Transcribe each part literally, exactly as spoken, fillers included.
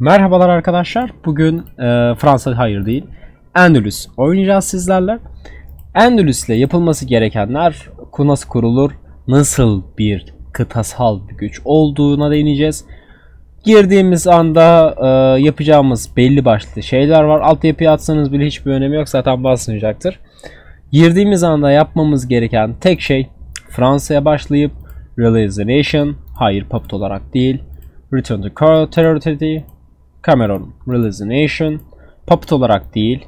Merhabalar arkadaşlar. Bugün e, Fransa hayır değil. Endülüs oynayacağız sizlerle. Endülüs'le yapılması gerekenler, nasıl kurulur, nasıl bir kıtasal bir güç olduğuna değineceğiz. Girdiğimiz anda e, yapacağımız belli başlı şeyler var. Altyapıyı atsanız bile hiçbir önemi yok. Zaten basmayacaktır. Girdiğimiz anda yapmamız gereken tek şey Fransa'ya başlayıp Realization, hayır papt olarak değil. Return to Territory, Cameron, Realization, papt olarak değil.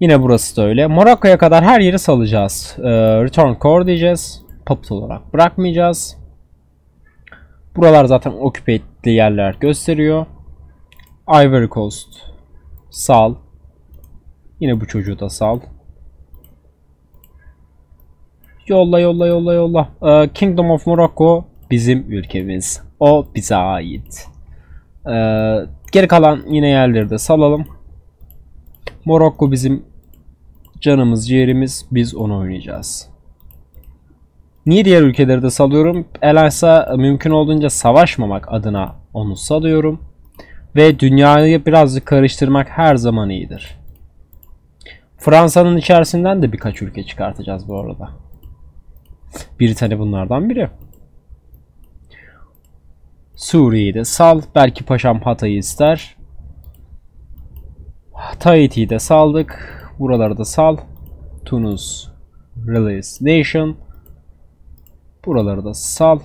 Yine burası da öyle. Morocco'ya kadar her yeri salacağız. E, return core diyeceğiz. Papt olarak bırakmayacağız. Buralar zaten occupied'li yerler gösteriyor. Ivory Coast sal. Yine bu çocuğu da sal. Yolla yolla yolla yolla. E, Kingdom of Morocco bizim ülkemiz. O bize ait. E, geri kalan yine yerleri de salalım. Morocco bizim canımız, ciğerimiz. Biz onu oynayacağız. Niye diğer ülkeleri de salıyorum? Elaysa mümkün olduğunca savaşmamak adına onu salıyorum. Ve dünyayı birazcık karıştırmak her zaman iyidir. Fransa'nın içerisinden de birkaç ülke çıkartacağız bu arada. Britanya bunlardan biri. Suriye'yi de sal. Belki Paşam Hatay'ı ister. Tahiti'yi de saldık. Buraları da sal. Tunus, Release Nation. Buraları da sal.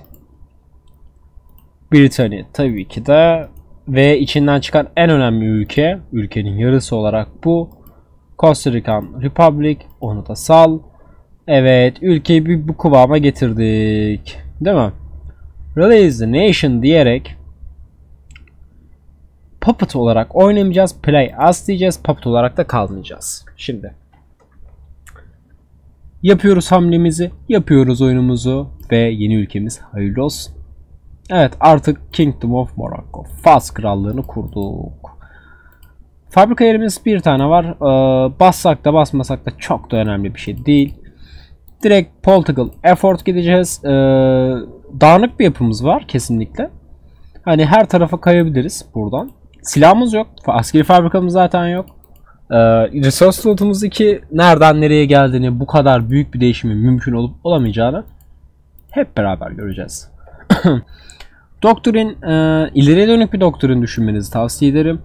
Britanya tabii ki de. Ve içinden çıkan en önemli ülke, ülkenin yarısı olarak bu, Costa Rican Republic. Onu da sal. Evet, ülkeyi bir bu kıvama getirdik. Değil mi? Release the Nation diyerek Puppet olarak oynamayacağız. Play as diyeceğiz. Puppet olarak da kalmayacağız. Şimdi yapıyoruz hamlemizi. Yapıyoruz oyunumuzu. Ve yeni ülkemiz hayırlı olsun. Evet, artık Kingdom of Morocco, Fas krallığını kurduk. Fabrika yerimiz bir tane var. Ee, bassak da basmasak da çok da önemli bir şey değil. Direkt political effort gideceğiz. Ee, dağınık bir yapımız var kesinlikle. Hani her tarafa kayabiliriz buradan. Silahımız yok. Askeri fabrikamız zaten yok. Ee, resource slotumuz iki. Nereden nereye geldiğini, bu kadar büyük bir değişimin mümkün olup olamayacağını hep beraber göreceğiz. Doktrin, e, ileriye dönük bir doktrin düşünmenizi tavsiye ederim.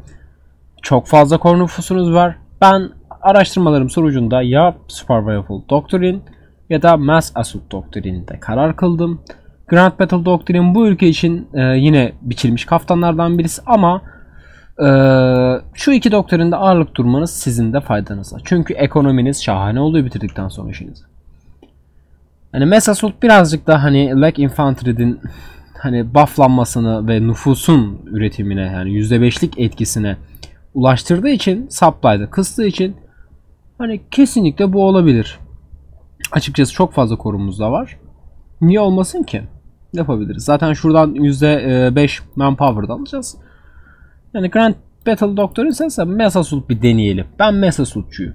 Çok fazla kor nüfusunuz var. Ben araştırmalarım sonucunda ya Survival Doktrin ya da Mass Assault Doktrin'de karar kıldım. Grand Battle Doktrin bu ülke için e, yine biçilmiş kaftanlardan birisi ama e, şu iki doktrinde ağırlık durmanız sizin de faydanıza. Çünkü ekonominiz şahane oluyor bitirdikten sonra işinizi. Yani Mass Assault birazcık da hani Leg Infantry'nin hani bufflanmasını ve nüfusun üretimine, yani yüzde beşlik etkisine ulaştırdığı için, supply'da kıstığı için hani kesinlikle bu olabilir. Açıkçası çok fazla korumuz da var. Niye olmasın ki? Yapabiliriz. Zaten şuradan yüzde beş manpower'da alacağız. Yani Grand Battle Doctor'un sense Mesasult bir deneyelim. Ben Mesasultçuyum.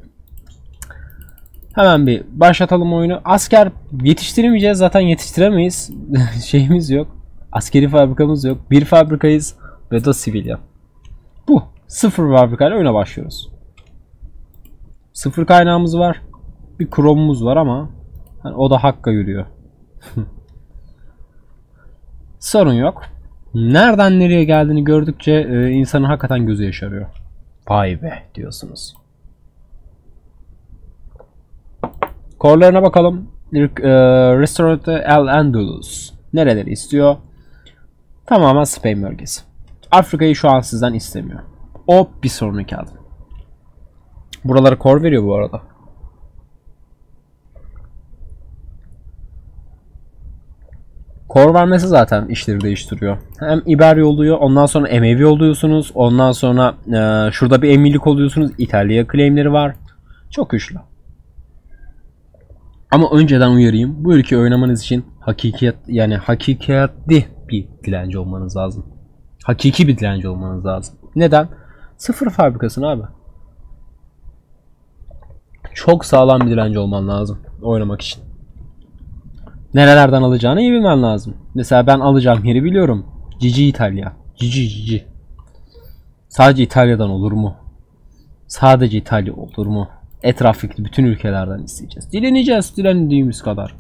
Hemen bir başlatalım oyunu. Asker yetiştiremeyeceğiz. Zaten yetiştiremeyiz. Şeyimiz yok. Askeri fabrikamız yok. Bir fabrikayız. Ve da Sevilla. Bu. Sıfır fabrikayla oyuna başlıyoruz. Sıfır kaynağımız var. Bir kromumuz var ama hani o da hakka yürüyor. Sorun yok. Nereden nereye geldiğini gördükçe e, insanın hakikaten gözü yaşarıyor. Vay be diyorsunuz. Korlarına bakalım. E, Restaurant El Endülüs. Nereleri istiyor? Tamamen Spain bölgesi. Afrika'yı şu an sizden istemiyor. O bir sonraki adım. Buraları kor veriyor bu arada. Kor vermesi zaten işleri değiştiriyor. Hem İberya oluyor, ondan sonra Emevi oluyorsunuz, ondan sonra e, şurada bir Emirlik oluyorsunuz. İtalya claimleri var. Çok güçlü. Ama önceden uyarayım. Bu ülkeyi oynamanız için hakikat, yani hakikatli bir dilenci olmanız lazım. Hakiki bir dilenci olmanız lazım. Neden? Sıfır fabrikasın abi. Çok sağlam bir dilenci olman lazım oynamak için. Nerelerden alacağını iyi bilmen lazım. Mesela ben alacağım yeri biliyorum. Cici İtalya. Cici cici. Sadece İtalya'dan olur mu? Sadece İtalya olur mu? Etraftaki bütün ülkelerden isteyeceğiz. Dileneceğiz dilendiğimiz kadar.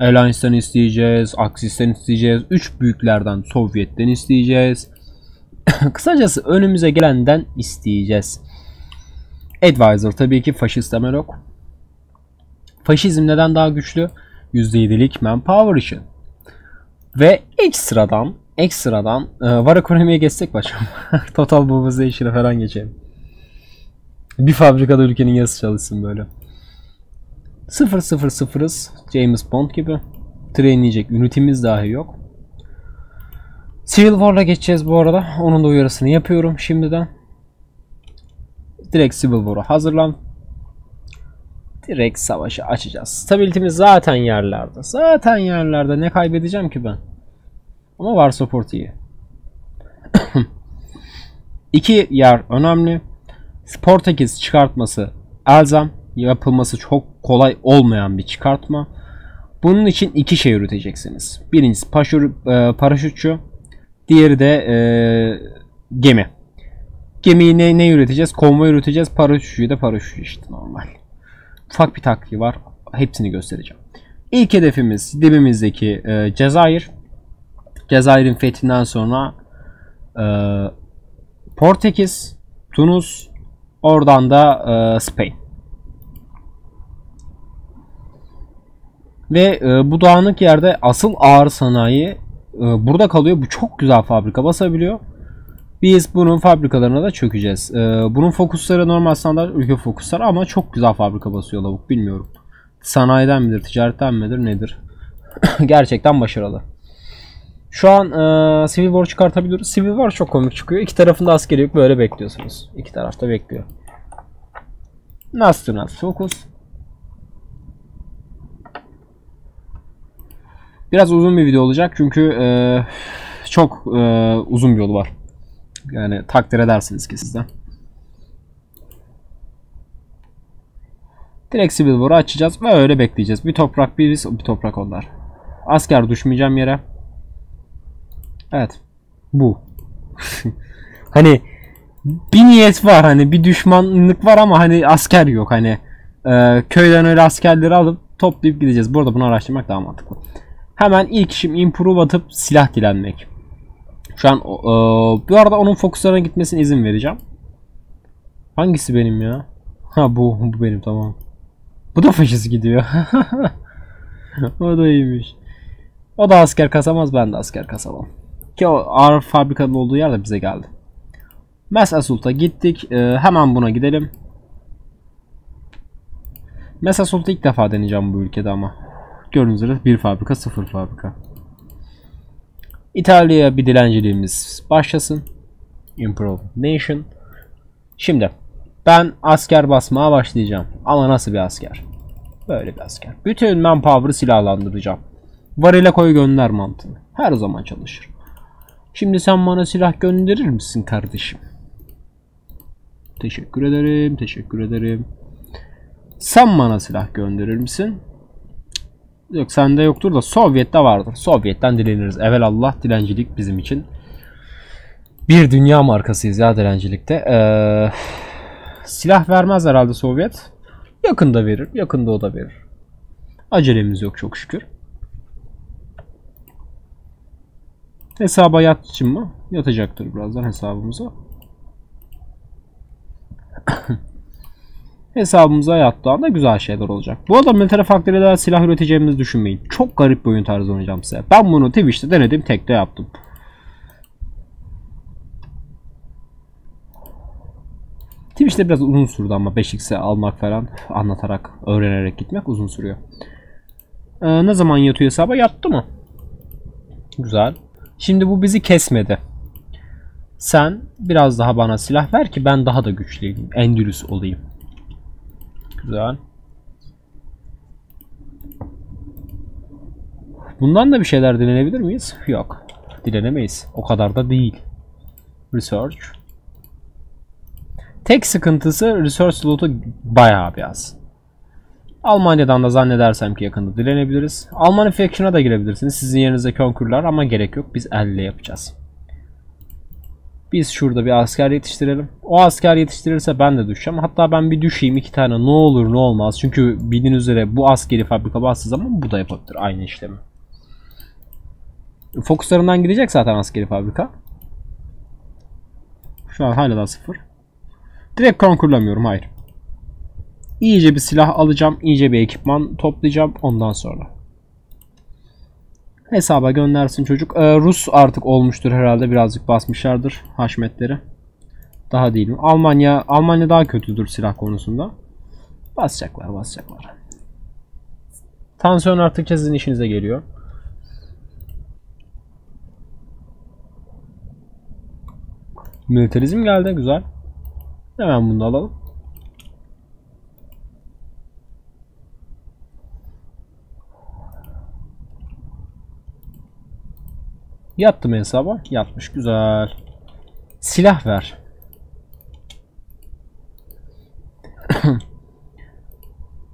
Alliance'den isteyeceğiz, Axis'ten isteyeceğiz, üç büyüklerden, Sovyet'ten isteyeceğiz. Kısacası önümüze gelenden isteyeceğiz. Advisor tabii ki faşist temel yok. Faşizm neden daha güçlü? yüzde yedilik manpower için. Ve ekstradan, ekstradan e, var ekonomiye geçsek başım. Total mobilization'a falan geçelim. Bir fabrikada ülkenin yarısı çalışsın böyle. sıfır sıfır sıfırız. James Bond gibi. Trainleyecek ünitimiz dahi yok. Civil War'la geçeceğiz bu arada. Onun da uyarısını yapıyorum şimdiden. Direkt Civil War'a hazırlan. Direkt savaşı açacağız. Stabilitimiz zaten yerlerde. Zaten yerlerde. Ne kaybedeceğim ki ben? Ama var support iyi. İki yer önemli. Portekiz çıkartması elzem. Yapılması çok kolay olmayan bir çıkartma. Bunun için iki şey üreteceksiniz. Birincisi paşur, e, paraşütçü. Diğeri de e, gemi. Gemiyi ne, ne üreteceğiz? Konvoy üreteceğiz. Paraşütçüyü de paraşütçü işte normal. Ufak bir taktiği var. Hepsini göstereceğim. İlk hedefimiz dibimizdeki e, Cezayir. Cezayir'in fethinden sonra e, Portekiz, Tunus, oradan da e, Spain. Ve e, bu dağınık yerde asıl ağır sanayi e, burada kalıyor. Bu çok güzel fabrika basabiliyor. Biz bunun fabrikalarına da çökeceğiz. E, bunun fokusları normal standart ülke fokusları ama çok güzel fabrika basıyor lavuk. Bilmiyorum. Sanayiden midir, ticaretten midir, nedir? Gerçekten başarılı. Şu an e, Civil War çıkartabiliyoruz. Civil War çok komik çıkıyor. İki tarafında askeri yok. Böyle bekliyorsunuz. İki tarafta bekliyor. Nasıl nasıl fokus. Biraz uzun bir video olacak çünkü e, çok e, uzun bir yolu var. Yani takdir edersiniz ki sizden. Direkt Civil War'u açacağız ve öyle bekleyeceğiz. Bir toprak biriz, bir toprak onlar. Asker düşmeyeceğim yere. Evet. Bu. Hani bir niyet var, hani bir düşmanlık var ama hani asker yok. Hani e, köyden öyle askerleri alıp toplayıp gideceğiz. Bu arada bunu araştırmak daha mantıklı. Hemen ilk işim improve atıp silah dilenmek. Şu an e, bu arada onun fokuslarına gitmesine izin vereceğim. Hangisi benim ya? Ha bu, bu benim tamam. Bu da faşist gidiyor. O da iyiymiş. O da asker kasamaz, ben de asker kasamam. Ki o ağır fabrikanın olduğu yer de bize geldi. Mesasult'a gittik. E, hemen buna gidelim. Mesasult'u ilk defa deneyeceğim bu ülkede ama. Gördüğünüz üzere bir fabrika, sıfır fabrika. İtalya'ya bir dilenciliğimiz başlasın. Improve Nation. Şimdi ben asker basmaya başlayacağım. Ama nasıl bir asker? Böyle bir asker. Bütün manpower'ı silahlandıracağım. Varile koy gönder mantığını. Her zaman çalışır. Şimdi sen bana silah gönderir misin kardeşim? Teşekkür ederim, teşekkür ederim. Sen bana silah gönderir misin? Yok sende yoktur da Sovyet'te vardır. Sovyet'ten dileniriz. Evelallah dilencilik bizim için. Bir dünya markasıyız ya dilencilikte. Ee, silah vermez herhalde Sovyet. Yakında verir. Yakında o da verir. Acelemiz yok çok şükür. Hesaba yat için mi? Yatacaktır birazdan hesabımıza. Hesabımıza yattığında güzel şeyler olacak. Bu arada military factory'de silah üreteceğimizi düşünmeyin. Çok garip bir oyun tarzı oynayacağım size. Ben bunu Twitch'te denedim, tek de yaptım. Twitch'te biraz uzun sürdü ama beş x'e almak falan anlatarak, öğrenerek gitmek uzun sürüyor. Ee, ne zaman yatıyor hesaba? Yattı mı? Güzel. Şimdi bu bizi kesmedi. Sen biraz daha bana silah ver ki ben daha da güçlüyüm. Endülüs olayım. Güzel. Bundan da bir şeyler dilenebilir miyiz? Yok. Dilenemeyiz. O kadar da değil. Research. Tek sıkıntısı research slotu bayağı biraz. Almanya'dan da zannedersem ki yakında dilenebiliriz. Alman Faction'a da girebilirsiniz. Sizin yerinize konkurlar ama gerek yok. Biz elle yapacağız. Biz şurada bir asker yetiştirelim. O asker yetiştirirse ben de düşeceğim. Hatta ben bir düşeyim iki tane, ne olur ne olmaz. Çünkü bildiğin üzere bu askeri fabrika bastığı zaman bu da yapabilir aynı işlemi. Fokuslarından gidecek zaten askeri fabrika. Şu an hala da sıfır. Direkt konkurlamıyorum, hayır. İyice bir silah alacağım. İyice bir ekipman toplayacağım. Ondan sonra hesaba göndersin çocuk. Ee, Rus artık olmuştur herhalde. Birazcık basmışlardır haşmetleri. Daha değil mi? Almanya, Almanya daha kötüdür silah konusunda. Basacaklar, basacaklar. Tansiyon artık sizin işinize geliyor. Militarizm geldi, güzel. Hemen bunu alalım. Yattı mı hesaba? Yatmış, güzel. Silah ver.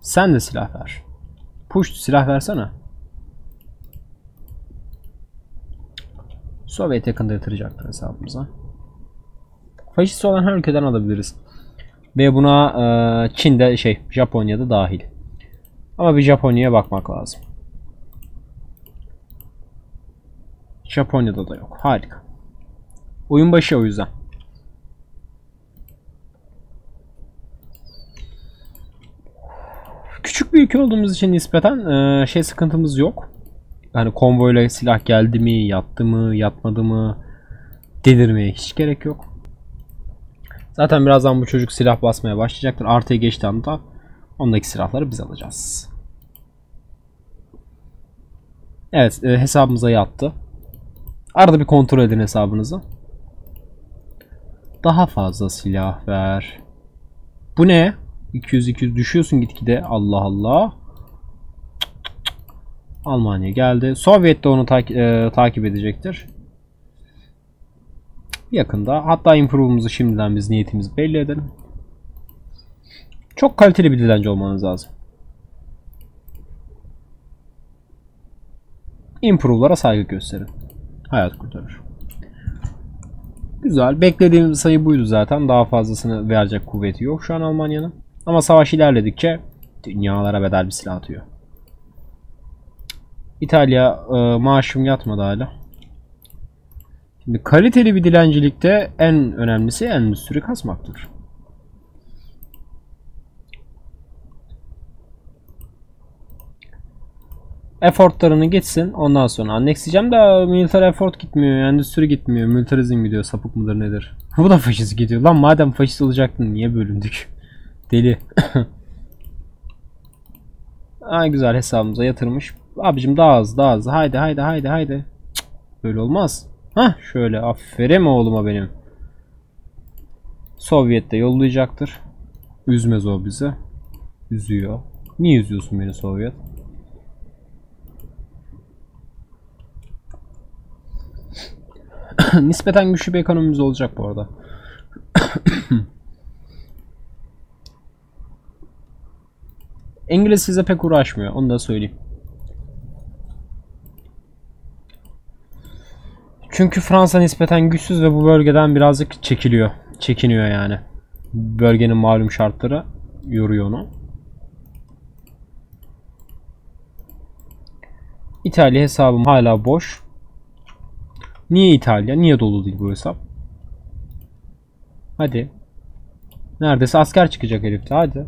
Sen de silah ver. Push, silah versene. Sovyet yakında yatıracaktır hesabımıza. Faşist olan her ülkeden alabiliriz. Ve buna Çin'de şey, Japonya'da dahil. Ama bir Japonya'ya bakmak lazım. Japonya'da da yok. Harika. Oyun başı o yüzden. Küçük bir ülke olduğumuz için nispeten şey sıkıntımız yok. Yani konvoyla silah geldi mi, yattı mı, yatmadı mı delirmeye hiç gerek yok. Zaten birazdan bu çocuk silah basmaya başlayacaktır. Artıya geçti anda ondaki silahları biz alacağız. Evet, hesabımıza yattı. Arada bir kontrol edin hesabınızı. Daha fazla silah ver. Bu ne? iki yüz iki yüz düşüyorsun gitgide. Allah Allah. Almanya geldi. Sovyet de onu ta e, takip edecektir. Yakında. Hatta improve'umuzu şimdiden biz niyetimizi belli edelim. Çok kaliteli bir dilenci olmanız lazım. Improve'lara saygı gösterin. Hayat kurtarır. Güzel. Beklediğim sayı buydu zaten. Daha fazlasını verecek kuvveti yok şu an Almanya'nın. Ama savaş ilerledikçe dünyalara bedel bir silah atıyor. İtalya e, maaşım yatmadı hala. Şimdi kaliteli bir dilencilikte en önemlisi endüstri kasmaktır. Effortlarını gitsin. Ondan sonra annexleyeceğim de militer effort gitmiyor. Endüstri gitmiyor. Militarizm gidiyor. Sapık mıdır nedir? Bu da faşist gidiyor. Lan madem faşist olacaktın niye bölündük? Deli. Ay güzel, hesabımıza yatırmış. Abicim daha az daha az. Haydi haydi haydi haydi. Cık, böyle olmaz. Hah şöyle, aferin oğluma benim. Sovyet de yollayacaktır. Üzmez o bizi. Üzüyor. Niye üzüyorsun beni Sovyet? Nispeten güçlü bir ekonomimiz olacak bu arada. İngiliz size pek uğraşmıyor, onu da söyleyeyim. Çünkü Fransa nispeten güçsüz ve bu bölgeden birazcık çekiliyor. Çekiniyor yani. Bölgenin malum şartları yoruyor onu. İtalya hesabım hala boş. Niye İtalya? Niye dolu değil bu hesap? Hadi. Neredeyse asker çıkacak herifte. Hadi.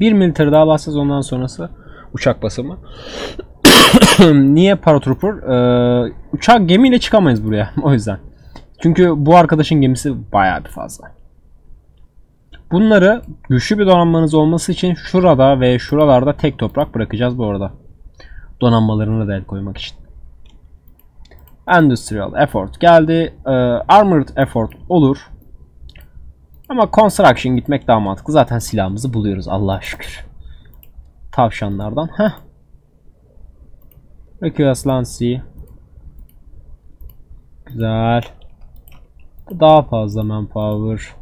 Bir militer daha bahsedeceğiz, ondan sonrası uçak basımı. Niye paratrooper? Ee, uçak gemiyle çıkamayız buraya o yüzden. Çünkü bu arkadaşın gemisi bayağı bir fazla. Bunları güçlü bir donanmanız olması için şurada ve şuralarda tek toprak bırakacağız bu arada. Donanmalarını da el koymak için. Industrial effort geldi. Ee, armored effort olur. Ama construction gitmek daha mantıklı. Zaten silahımızı buluyoruz Allah'a şükür. Tavşanlardan. Heh. Recualancy. Güzel. Daha fazla manpower.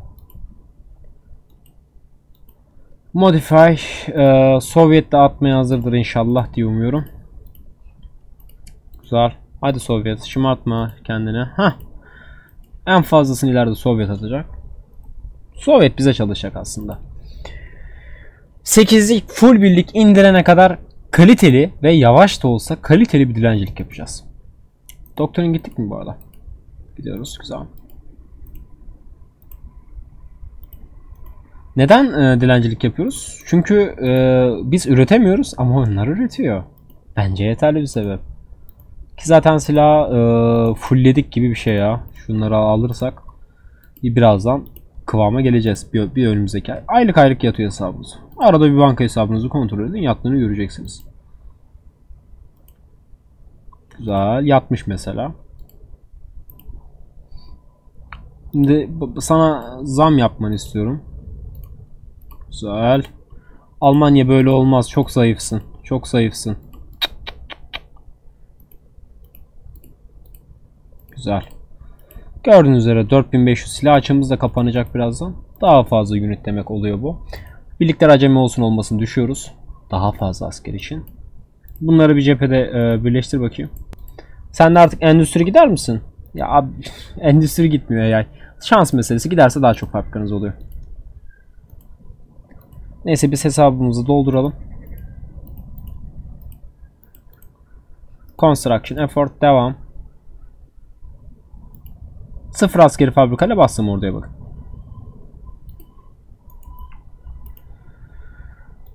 Modify e, Sovyet de atmaya hazırdır inşallah diye umuyorum. Güzel. Hadi Sovyet şımartma kendine. Hah. En fazlasını ileride Sovyet atacak. Sovyet bize çalışacak aslında. sekizlik full birlik indirene kadar kaliteli ve yavaş da olsa kaliteli bir dilencilik yapacağız. Doktorun gittik mi bu arada? Gidiyoruz. Güzel. Neden e, dilencilik yapıyoruz? Çünkü e, biz üretemiyoruz ama onlar üretiyor. Bence yeterli bir sebep. Ki zaten silah e, fullledik gibi bir şey ya. Şunları alırsak birazdan kıvama geleceğiz. Bir, bir önümüzdeki ay. Aylık aylık yatıyor hesabımız. Arada bir banka hesabınızı kontrol edin. Yattığını göreceksiniz. Güzel. Yatmış mesela. Şimdi sana zam yapmanı istiyorum. Güzel. Almanya böyle olmaz. Çok zayıfsın. Çok zayıfsın. Güzel. Gördüğünüz üzere dört bin beş yüz silah açımız da kapanacak birazdan. Daha fazla unit demek oluyor bu. Birlikler acemi olsun olmasın düşüyoruz. Daha fazla asker için. Bunları bir cephede e, birleştir bakayım. Sen de artık endüstri gider misin? Ya abi, endüstri gitmiyor ya. Şans meselesi, giderse daha çok farkınız oluyor. Neyse biz hesabımızı dolduralım. Construction effort devam. Sıfır askeri fabrikayla bastım orduya bakın.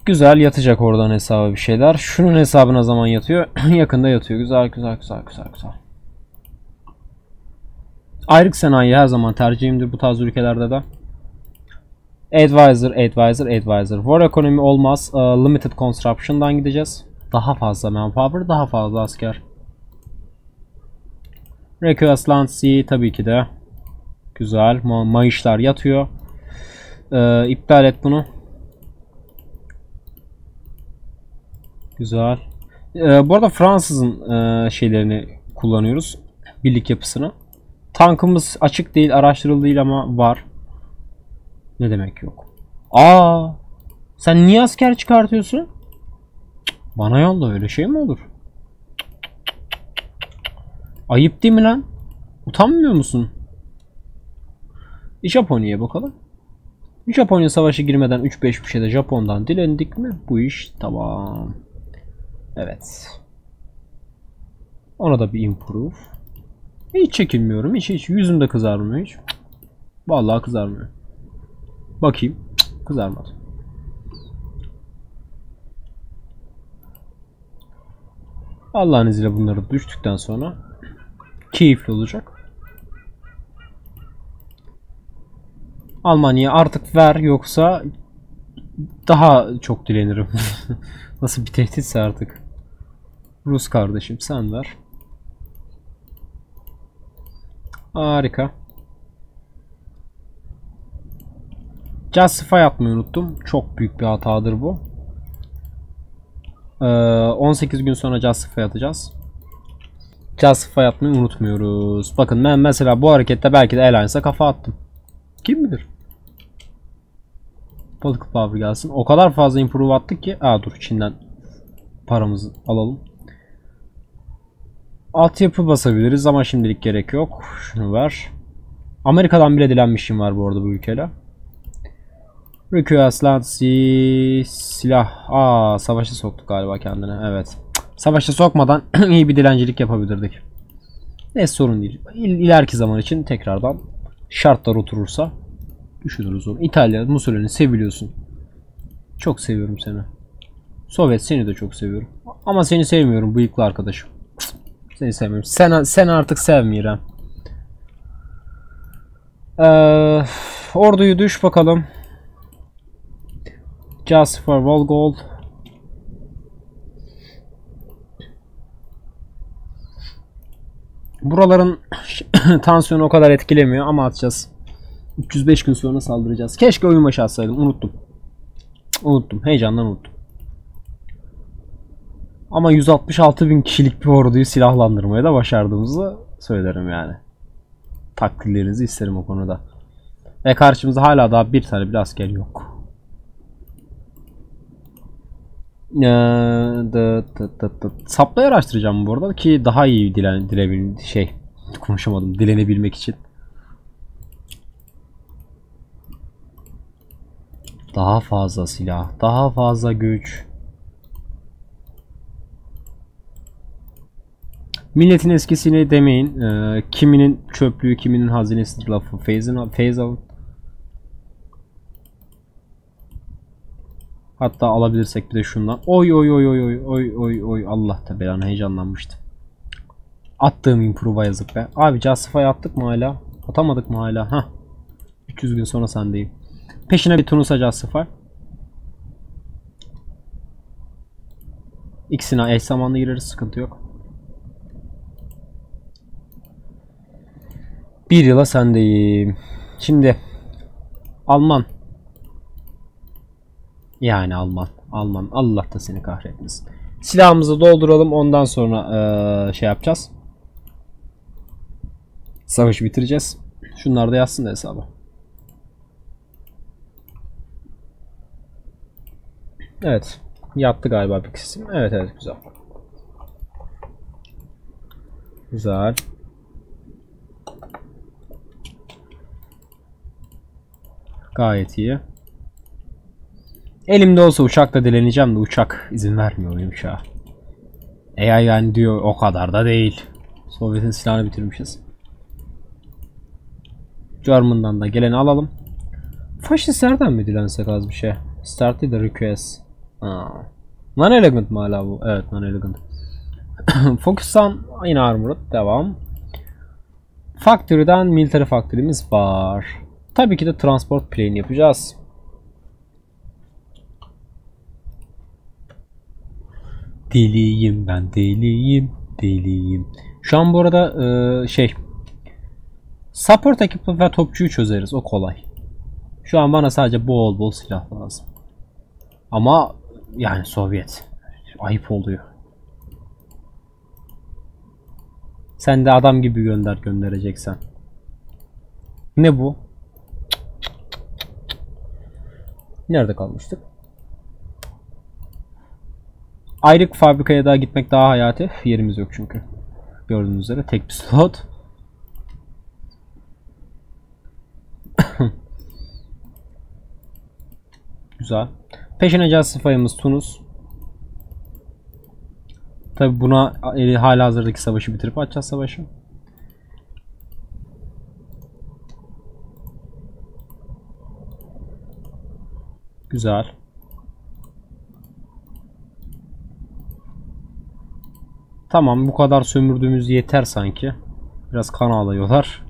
Güzel, yatacak oradan hesaba bir şeyler. Şunun hesabına zaman yatıyor. Yakında yatıyor. Güzel güzel güzel güzel güzel. Ayrık sanayi her zaman tercihimdir bu tarz ülkelerde de. Advisor, advisor, advisor. War ekonomi olmaz. Uh, limited construction'dan gideceğiz. Daha fazla manpower, daha fazla asker. Request Land Sea tabii ki de. Güzel. Ma mayışlar yatıyor. Ee, iptal et bunu. Güzel. Ee, bu arada Fransız'ın e, şeylerini kullanıyoruz. Birlik yapısını. Tankımız açık değil, araştırıldı değil ama var. Ne demek yok? Aa, sen niye asker çıkartıyorsun? Bana yolla, öyle şey mi olur? Ayıp değil mi lan? Utanmıyor musun? Japonya'ya bakalım. Japonya savaşı girmeden üç beş bir şeyde Japon'dan dilendik mi? Bu iş tamam. Evet. Ona da bir improve. Hiç çekinmiyorum. Hiç hiç. Yüzümde kızarmıyor hiç. Vallahi kızarmıyor. Bakayım. Kızarmadı. Allah'ın izniyle bunları düştükten sonra keyifli olacak. Almanya artık ver, yoksa daha çok dilenirim. Nasıl bir tehditse artık. Rus kardeşim sen ver. Harika. Justify yapmayı unuttum. Çok büyük bir hatadır bu. Ee, on sekiz gün sonra Justify atacağız. Justify yapmayı unutmuyoruz. Bakın ben mesela bu harekette belki de Alliance'a kafa attım. Kim bilir? Balık power gelsin. O kadar fazla improve attık ki. Aa dur, Çin'den paramızı alalım. Altyapı basabiliriz ama şimdilik gerek yok. Şunu ver. Amerika'dan bile dilenmişim var bu arada bu ülkeyle. Request Land Sea silah. Aa savaşı soktuk galiba kendine. Evet. Savaşa sokmadan iyi bir dilencilik yapabilirdik. Ne sorun değil. İleriki zaman için tekrardan şartlar oturursa düşünürüz onu. İtalya, Mussolini seviliyorsun. Çok seviyorum seni. Sovyet seni de çok seviyorum. Ama seni sevmiyorum bıyıklı arkadaşım. Seni sevmiyorum. Sen, sen artık sevmiyorum. Ee, orduyu düş bakalım. Just for wall gold. Buraların tansiyonu o kadar etkilemiyor ama atacağız. üç yüz beş gün sonra saldıracağız. Keşke oyun başı atsaydım. Unuttum. Unuttum. Heyecandan unuttum. Ama yüz altmış altı bin kişilik bir orduyu silahlandırmaya da başardığımızı söylerim yani. Takdirlerinizi isterim o konuda. Ve karşımızda hala daha bir tane bile asker yok. da saplayı araştıracağım bu arada ki daha iyi dilen dilebil şey konuşamadım dilenebilmek için. Daha fazla silah, daha fazla güç. Milletin eskisini demeyin. Ee, kiminin çöplüğü, kiminin hazinesidir lafı. Phase out. Hatta alabilirsek bir de şundan. Oy oy oy oy oy oy oy oy. Allah da belanı, heyecanlanmıştım. Attığım improve'a yazık be. Abi Justify attık mı hala? Atamadık mı hala? Hah. üç yüz gün sonra sendeyim. Peşine bir Tunus'a Justify. İkisine eş zamanlı gireriz, sıkıntı yok. Bir yıla sendeyim. Şimdi Alman. Yani Alman. Alman. Allah da seni kahretmesin. Silahımızı dolduralım. Ondan sonra ee, şey yapacağız. Savaşı bitireceğiz. Şunlar da yazsın da hesaba. Evet. Yattı galiba bir kısım. Evet evet, güzel. Güzel. Gayet iyi. Elimde olsa uçakla dileneceğim de uçak izin vermiyor benim uçağa. E yani diyor o kadar da değil. Sovyet'in silahını bitirmişiz. German'dan da geleni alalım. Faşistlerden mi dilensek az bir şey? Start the request. Non elegant mı hala bu? Evet, non elegant. Focus on in armored. Devam. Factory'den military factory'miz var. Tabii ki de transport plane yapacağız. Deliyim ben, deliyim, deliyim. Şu an bu arada ee, şey support ekibi ve topçuyu çözeriz, o kolay. Şu an bana sadece bol bol silah lazım. Ama yani Sovyet ayıp oluyor. Sen de adam gibi gönder göndereceksen. Ne bu? Nerede kalmıştık? Ayrık fabrikaya daha gitmek daha hayati. Yerimiz yok çünkü. Gördüğünüz üzere tek bir slot. Güzel. Peşine Justify'ımız Tunus. Tabi buna hala hazırdaki savaşı bitirip açacağız savaşı. Güzel. Tamam, bu kadar sömürdüğümüz yeter sanki. Biraz kan ağlıyorlar.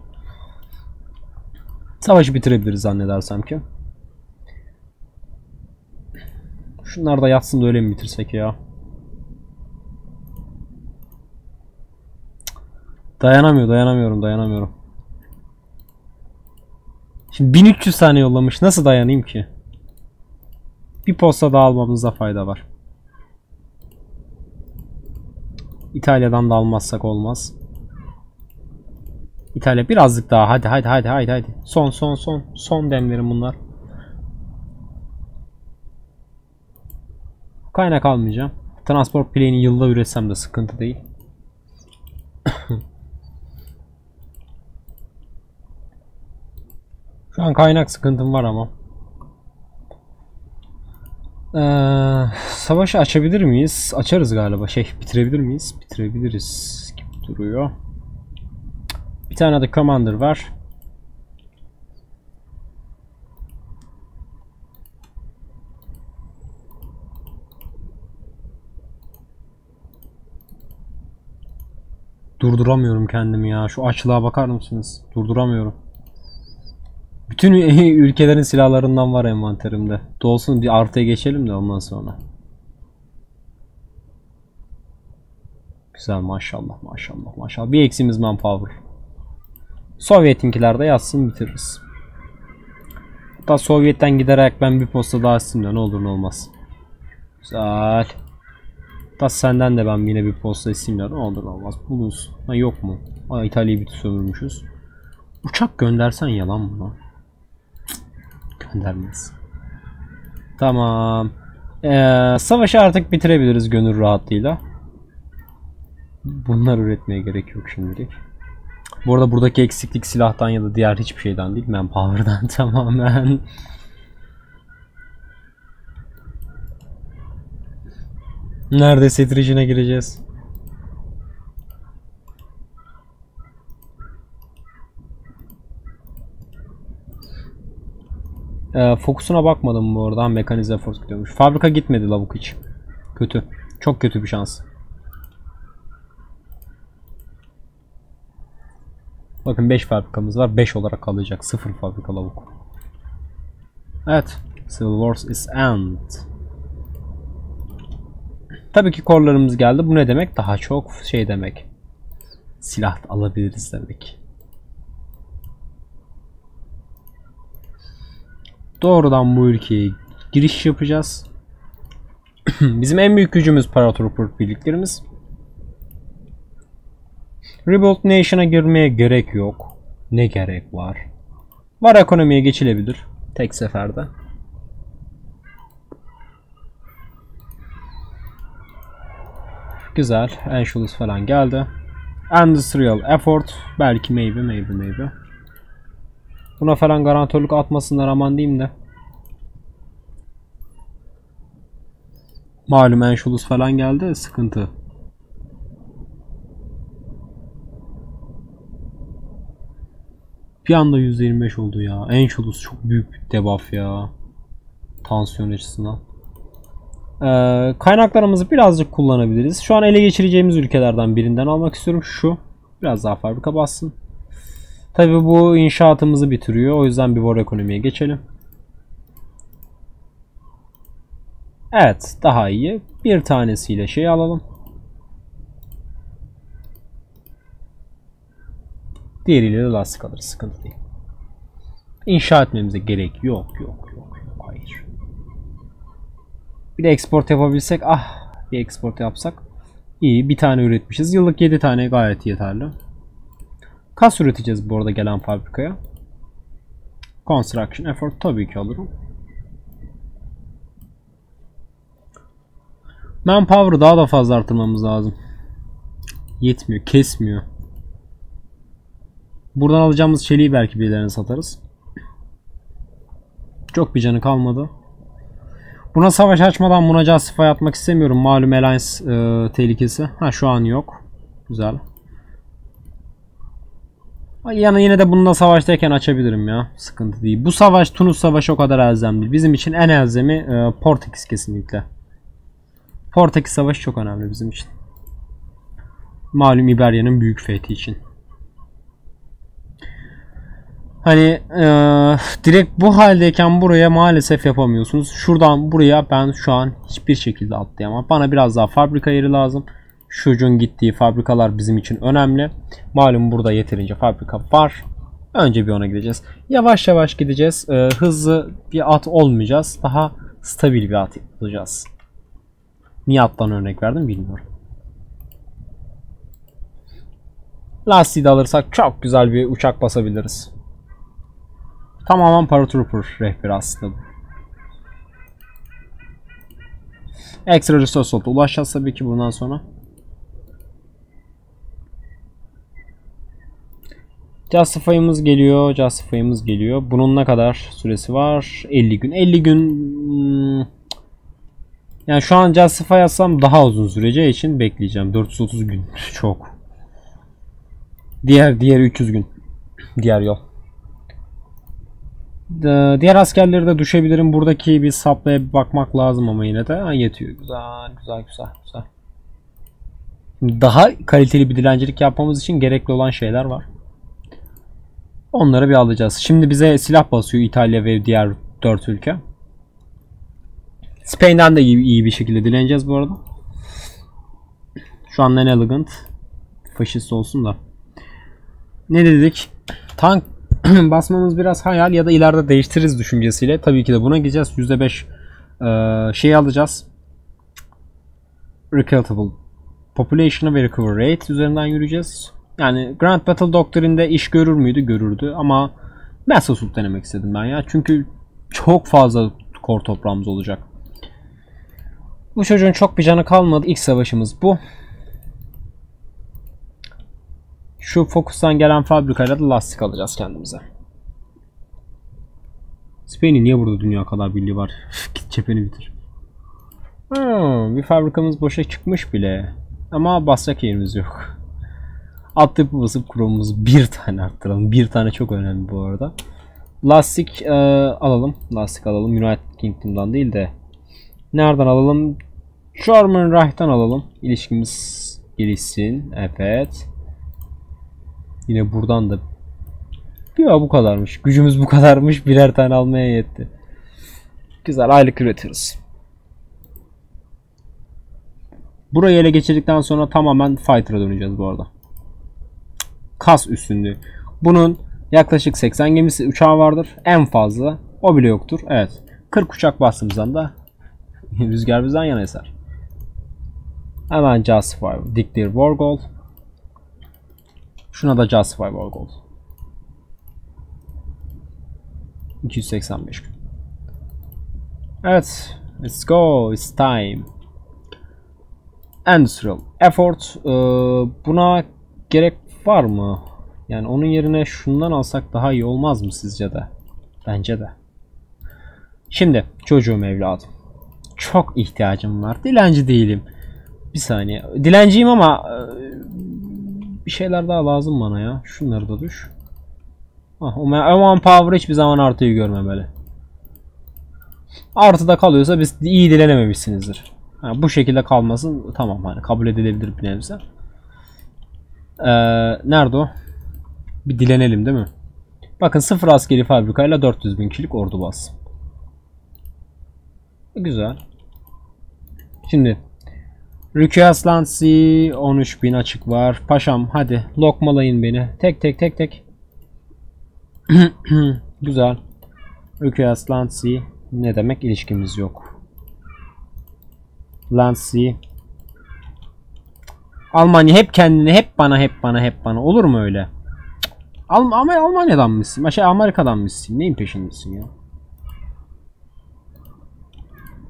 Savaşı bitirebiliriz zannedersem ki. Şunlar da yatsın da öyle mi bitirsek ya? Dayanamıyor, dayanamıyorum, dayanamıyorum. Şimdi bin üç yüz tane yollamış. Nasıl dayanayım ki? Bir posta daha almamızda fayda var. İtalya'dan da almazsak olmaz. İtalya birazcık daha. Hadi hadi hadi hadi hadi. Son son son. Son demlerim bunlar. Kaynak almayacağım. Transport plane'i yılda üretsem de sıkıntı değil. Şu an kaynak sıkıntım var ama. Ee, savaşı açabilir miyiz? Açarız galiba. Şey, bitirebilir miyiz? Bitirebiliriz gibi duruyor. Bir tane de commander var. Durduramıyorum kendimi ya. Şu açlığa bakar mısınız? Durduramıyorum. Bütün ülkelerin silahlarından var envanterimde. Dolsun, bir artıya geçelim de ondan sonra. Güzel, maşallah maşallah maşallah. Bir eksimiz manpower. Sovyet'inkiler de yatsın, bitiririz. Hatta Sovyet'ten giderek ben bir posta daha isimle, ne olur ne olmaz. Güzel. Hatta senden de ben yine bir posta isimle, ne olur ne olmaz. Bulunsun. Ha, yok mu? Ay, İtalya'yı bir sömürmüşüz. Uçak göndersen yalan mı lan? Göndermez. Tamam. Ee, savaşı artık bitirebiliriz gönül rahatlığıyla. Bunlar üretmeye gerek yok şimdilik. Bu arada buradaki eksiklik silahtan ya da diğer hiçbir şeyden değil. Manpower'dan tamamen. Nerede setricine gireceğiz? Ee, fokusuna bakmadım bu arada. Mekanize force gidiyormuş. Fabrika gitmedi lavuk hiç. Kötü. Çok kötü bir şans. Bakın beş fabrikamız var. beş olarak kalacak. sıfır fabrika lavuk. Evet. Civil Wars is end. Tabii ki korlarımız geldi. Bu ne demek? Daha çok şey demek. Silah alabiliriz demek. Doğrudan bu ülkeye giriş yapacağız. Bizim en büyük gücümüz paratroop birliklerimiz. Rebuild Nation'a girmeye gerek yok. Ne gerek var? Var ekonomiye geçilebilir. Tek seferde. Güzel. Anschluss falan geldi. Industrial Effort. Belki maybe maybe maybe. Buna falan garantörlük atmasınlar aman diyeyim de. Malum Anschluss falan geldi. Sıkıntı. Bir anda yüzde yirmi beş oldu ya. Anschluss çok büyük bir debuff ya. Tansiyon açısından. Ee, kaynaklarımızı birazcık kullanabiliriz. Şu an ele geçireceğimiz ülkelerden birinden almak istiyorum. Şu. Biraz daha fabrika bassın. Tabii bu inşaatımızı bitiriyor. O yüzden bir war ekonomiye geçelim. Evet. Daha iyi. Bir tanesiyle şey alalım. Diğeriyle de lastik alırız. Sıkıntı değil. İnşa etmemize gerek yok. Yok. Yok. Yok. Hayır. Bir de export yapabilsek. Ah. Bir export yapsak. İyi. Bir tane üretmişiz. Yıllık yedi tane gayet yeterli. Kas üreteceğiz bu arada gelen fabrikaya. Construction effort tabii ki alırım. Manpower'ı daha da fazla artırmamız lazım. Yetmiyor. Kesmiyor. Buradan alacağımız çeliği belki birilerine satarız. Çok bir canı kalmadı. Buna savaş açmadan buna justify atmak istemiyorum. Malum Alliance e, tehlikesi. Ha şu an yok. Güzel. Yani yine de bununla savaştayken açabilirim ya. Sıkıntı değil. Bu savaş Tunus savaşı o kadar elzem değil. Bizim için en elzemi e, Portekiz kesinlikle. Portekiz savaşı çok önemli bizim için. Malum İberya'nın büyük fethi için. Hani e, direkt bu haldeyken buraya maalesef yapamıyorsunuz. Şuradan buraya ben şu an hiçbir şekilde atlayamam. Bana biraz daha fabrika yeri lazım. Şucun gittiği fabrikalar bizim için önemli. Malum burada yeterince fabrika var. Önce bir ona gideceğiz. Yavaş yavaş gideceğiz. E, hızlı bir at olmayacağız. Daha stabil bir at yapacağız. Niye attan örnek verdim bilmiyorum. Lastiği de alırsak çok güzel bir uçak basabiliriz. Tamamen paratrooper rehberi aslında. Ekstra resource slot'a ulaşacağız tabii ki bundan sonra. Justify'ımız geliyor. Justify'ımız geliyor. Bunun ne kadar süresi var? elli gün. elli gün. Yani şu an Justify yazsam daha uzun süreceği için bekleyeceğim. dört yüz otuz gün. Çok. Diğer diğer üç yüz gün. Diğer yol. Diğer askerleri de düşebilirim. Buradaki bir saplaya bakmak lazım ama yine de ha, yetiyor. Güzel, güzel, güzel, güzel. Daha kaliteli bir dilencilik yapmamız için gerekli olan şeyler var. Onları bir alacağız. Şimdi bize silah basıyor İtalya ve diğer dört ülke. Spain'den de iyi, iyi bir şekilde dileneceğiz bu arada. Şu an en elegant faşist olsun da. Ne dedik? Tank basmamız biraz hayal ya da ileride değiştiririz düşüncesiyle. Tabii ki de buna gideceğiz. yüzde beş e, şey alacağız. Recruitable Population'a ve Recovery Rate üzerinden yürüyeceğiz. Yani Grand Battle Doctrine'de iş görür müydü? Görürdü ama Massasoft denemek istedim ben ya. Çünkü çok fazla core toprağımız olacak. Bu çocuğun çok bir canı kalmadı. İlk savaşımız bu. Şu Focus'tan gelen fabrikayla da lastik alacağız kendimize. Spain'in niye burada dünya kadar birliği var? Git cepheni bitir. Hmm, bir fabrikamız boşa çıkmış bile. Ama basacak yerimiz yok. Alt yapı basıp kurumumuzu bir tane arttıralım. Bir tane çok önemli bu arada. Lastik e, alalım. Lastik alalım. United Kingdom'dan değil de. Nereden alalım? German Reich'tan alalım. İlişkimiz gelişsin. Evet. Yine buradan da. Ya bu kadarmış. Gücümüz bu kadarmış. Birer tane almaya yetti. Güzel. Aylık üretiriz. Burayı ele geçirdikten sonra tamamen fighter'a döneceğiz bu arada. Kas üstünlüğü. Bunun yaklaşık seksen gemisi uçağı vardır. En fazla. O bile yoktur. Evet. kırk uçak bastığımızdan da rüzgar bizden yana eser. Hemen Justify. Diktir War Goal. Şuna da Justify War Goal. iki yüz seksen beş gün. Evet. Let's go. It's time. Industrial effort. Ee, buna gerek var mı? Yani onun yerine şundan alsak daha iyi olmaz mı sizce de? Bence de. Şimdi çocuğum, evladım. Çok ihtiyacım var. Dilenci değilim. Bir saniye. Dilenciyim ama bir şeyler daha lazım bana ya. Şunları da düş. Ah, o manpower hiçbir zaman artıyı görmemeli. Artıda kalıyorsa biz iyi dilenememişsinizdir. Ha, bu şekilde kalmasın, tamam, hani kabul edilebilir bir nebze. Ee, nerede o? Bir dilenelim değil mi? Bakın sıfır askeri fabrikayla dört yüz bin kişilik ordu bas. Güzel. Şimdi Request Land Sea on üç bin açık var. Paşam hadi lokmalayın beni. Tek tek tek tek. Güzel. Request Land Sea ne demek? İlişkimiz yok. Land Sea. Almanya hep kendini, hep bana, hep bana, hep bana. Olur mu öyle? Alm ama Almanya'dan mısın? Şey, Amerika'dan mısın? Neyin peşindesin ya?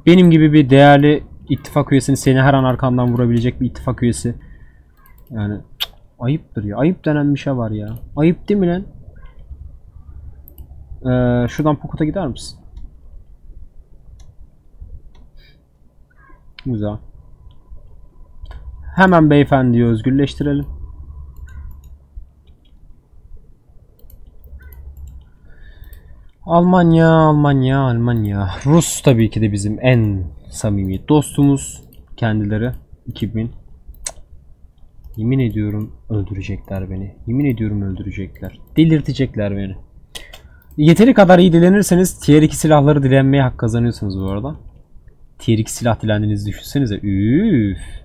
Benim gibi bir değerli ittifak üyesini seni her an arkandan vurabilecek bir ittifak üyesi. Yani cık, ayıptır ya. Ayıp denen bir şey var ya. Ayıp değil mi lan? Ee, şuradan Pokut'a gider misin? Güzel. Hemen beyefendiyi özgürleştirelim. Almanya, Almanya, Almanya. Rus tabii ki de bizim en samimi dostumuz. Kendileri iki bin. Yemin ediyorum öldürecekler beni. Yemin ediyorum öldürecekler. Delirtecekler beni. Yeteri kadar iyi dilenirseniz tier iki silahları dilenmeye hak kazanıyorsunuz bu arada. tier iki silah dilendiğinizi düşünsenize. Üf.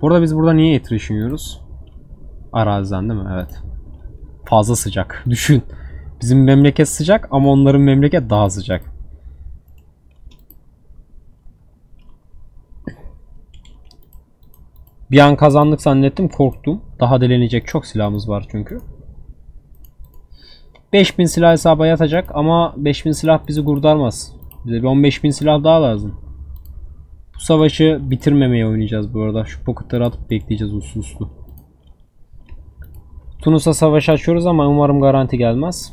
Bu arada biz burada niye attrition yiyoruz? Araziden değil mi? Evet. Fazla sıcak. Düşün. Bizim memleket sıcak ama onların memleket daha sıcak. Bir an kazandık zannettim. Korktum. Daha delenecek çok silahımız var çünkü. beş bin silah hesaba yatacak ama beş bin silah bizi kurtarmaz. Bize bir on beş bin silah daha lazım. Bu savaşı bitirmemeye oynayacağız bu arada. Şu pocketları atıp bekleyeceğiz uslu uslu. Tunus'a savaş açıyoruz ama umarım garanti gelmez.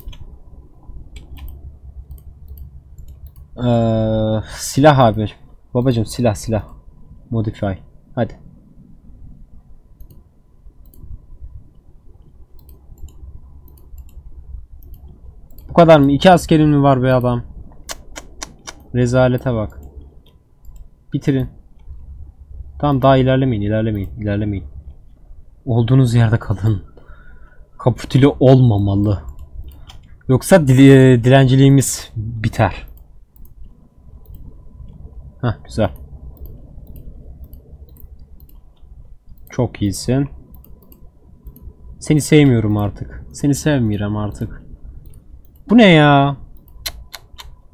Ee, silah abi. Babacım silah silah. Modify. Hadi. Bu kadar mı? İki askerim mi var be adam? Rezalete bak. Bitirin. Tamam, daha ilerlemeyin, ilerlemeyin, ilerlemeyin. Olduğunuz yerde kalın. Kapitüle olmamalı. Yoksa dil dilenciliğimiz biter. Hah, güzel. Çok iyisin. Seni sevmiyorum artık. Seni sevmiyorum artık. Bu ne ya?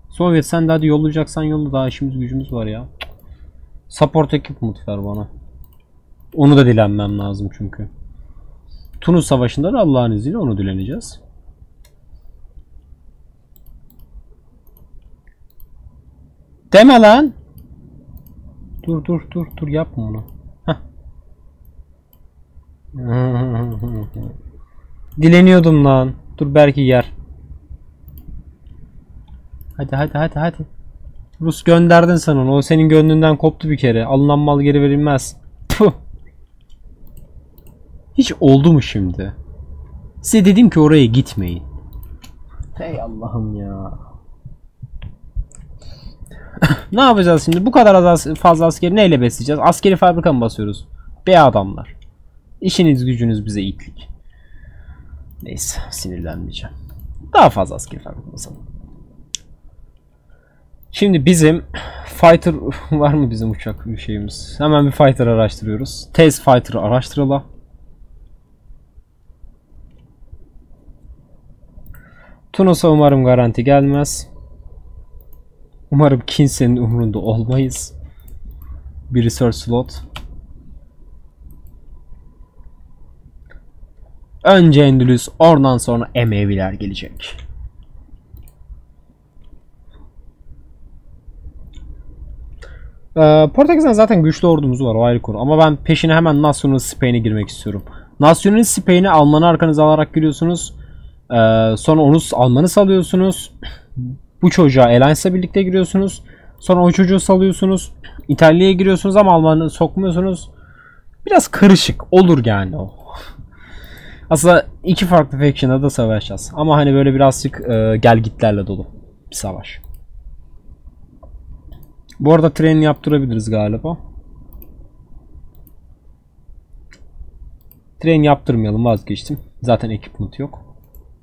Sovyet sen de hadi yollayacaksan yolla, daha işimiz gücümüz var ya. Support equipment ver bana. Onu da dilenmem lazım çünkü. Tunus Savaşı'nda da Allah'ın izniyle onu dileneceğiz. Deme lan. Dur dur dur dur yapma onu. Dileniyordum lan. Dur belki yer. Hadi hadi hadi hadi. Rus gönderdin sen onu. O senin gönlünden koptu bir kere. Alınan mal geri verilmez. Puh. Hiç oldu mu şimdi? Size dedim ki oraya gitmeyin. Hey Allah'ım ya. Ne yapacağız şimdi? Bu kadar az, fazla askeri neyle besleyeceğiz? Askeri fabrika mı basıyoruz? Be adamlar. İşiniz gücünüz bize itlik. Neyse, sinirlenmeyeceğim. Daha fazla askeri fabrika basalım. Şimdi bizim fighter var mı, bizim uçak bir şeyimiz? Hemen bir fighter araştırıyoruz. Tez fighter'ı araştıralım. Tunus'a umarım garanti gelmez. Umarım kimsenin umrunda olmayız. Bir research slot. Önce Endülüs, oradan sonra Emeviler gelecek. Ee, Portekiz'den zaten güçlü ordumuz var, o ayrı konu. Ama ben peşine hemen Nasyonel Spain'e girmek istiyorum. Nasyonel Spain'i Alman'ı arkanıza alarak giriyorsunuz. Ee, sonra onu Alman'ı salıyorsunuz. Bu çocuğa Alliance'la birlikte giriyorsunuz. Sonra o çocuğu salıyorsunuz. İtalya'ya giriyorsunuz ama Alman'ı sokmuyorsunuz. Biraz karışık olur yani o. Aslında iki farklı faction'da da savaşacağız. Ama hani böyle birazcık e, gelgitlerle dolu bir savaş. Bu arada tren yaptırabiliriz galiba. Tren yaptırmayalım, vazgeçtim. Zaten ekipment yok.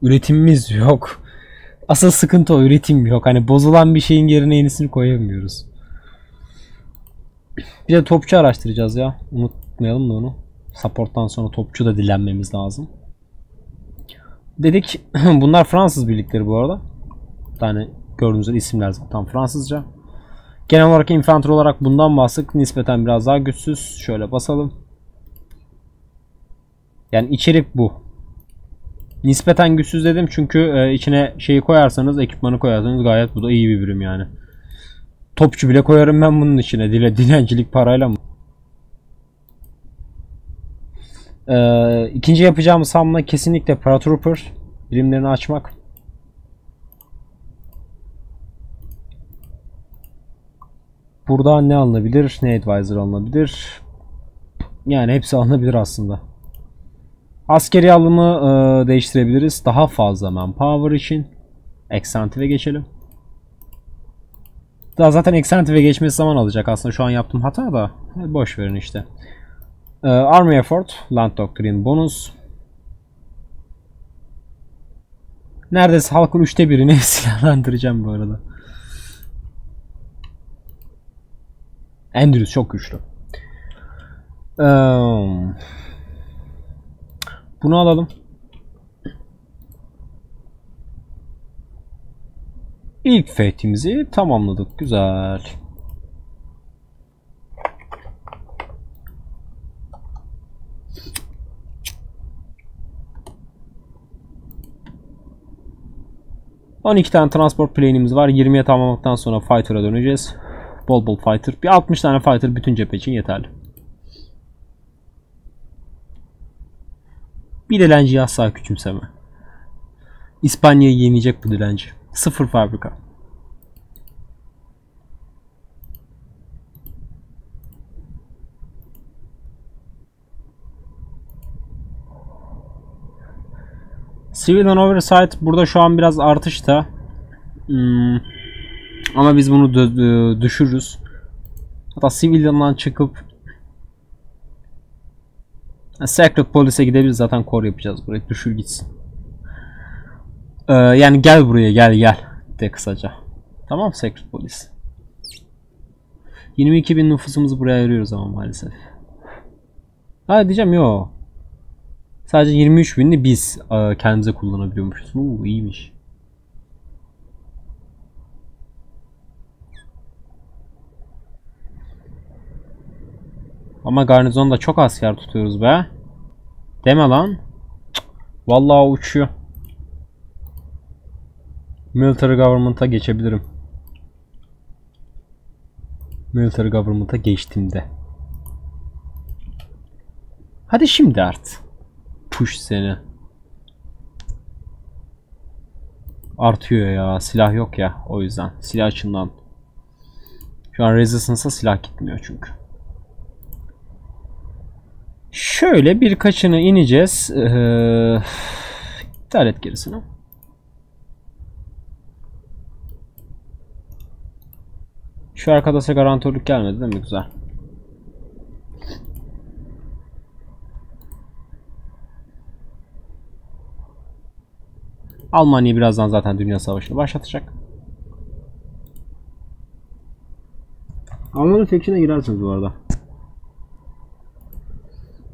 Üretimimiz yok. Asıl sıkıntı o, üretim yok. Hani bozulan bir şeyin yerine yenisini koyamıyoruz. Bir de topçu araştıracağız ya. Unutmayalım da onu. Support'tan sonra topçu da dilenmemiz lazım. Dedik bunlar Fransız birlikleri bu arada. Yani gördüğünüz gibi isimler zaten Fransızca. Genel olarak infantry olarak bundan bahsettik. Nispeten biraz daha güçsüz. Şöyle basalım. Yani içerik bu. Nispeten güçsüz dedim çünkü içine şeyi koyarsanız, ekipmanı koyarsanız gayet bu da iyi bir birim yani. Topçu bile koyarım ben bunun içine. Dile, dilencilik parayla mı? Ee, ikinci yapacağımız hamle kesinlikle paratrooper birimlerini açmak. Burada ne alınabilir, ne advisor alınabilir? Yani hepsi alınabilir aslında. Askeri alımı e, değiştirebiliriz. Daha fazla manpower için Excentive geçelim. Daha zaten Excentive geçmesi zaman alacak aslında. Şu an yaptığım hata da e, boş verin işte. E, Army Effort, Land Doctrine bonus. Neredeyse halkın üçte birini silahlandıracağım bu arada. Endülüs çok güçlü. Um, bunu alalım. İlk fethimizi tamamladık. Güzel. on iki tane transport plane'imiz var. yirmiye tamamladıktan sonra fighter'a döneceğiz. Bol bol fighter. Bir altmış tane fighter bütün cephe için yeterli. Bir dilenciyi asla küçümseme. İspanya'yı yenecek bu dilenci. Sıfır fabrika. Civilian Oversight burada şu an biraz artışta. Hmm. Ama biz bunu düşürürüz. Hatta Civilian'dan çıkıp Sacred Police'e gidebiliriz. Zaten core yapacağız buraya. Düşür gitsin. Ee, yani gel buraya, gel gel de kısaca. Tamam Sacred Police. yirmi iki bin nüfusumuzu buraya ayırıyoruz ama maalesef. Ha diyeceğim yo. Sadece yirmi üç binini biz kendimize kullanabiliyormuşuz. Oo iyiymiş. Ama garnizonda çok asker tutuyoruz be. Deme lan. Cık. Vallahi uçuyor. Military Government'a geçebilirim. Military Government'a geçtiğimde. Hadi şimdi artık. Push seni. Artıyor ya. Silah yok ya. O yüzden. Silah açından. Şu an Resistance'a silah gitmiyor çünkü. Şöyle birkaçını ineceğiz. Ee, iptal et gerisini. Şu arkadaşa garantörlük gelmedi değil mi? Güzel. Almanya birazdan zaten dünya savaşını başlatacak. Almanya fikşine girersiniz bu arada.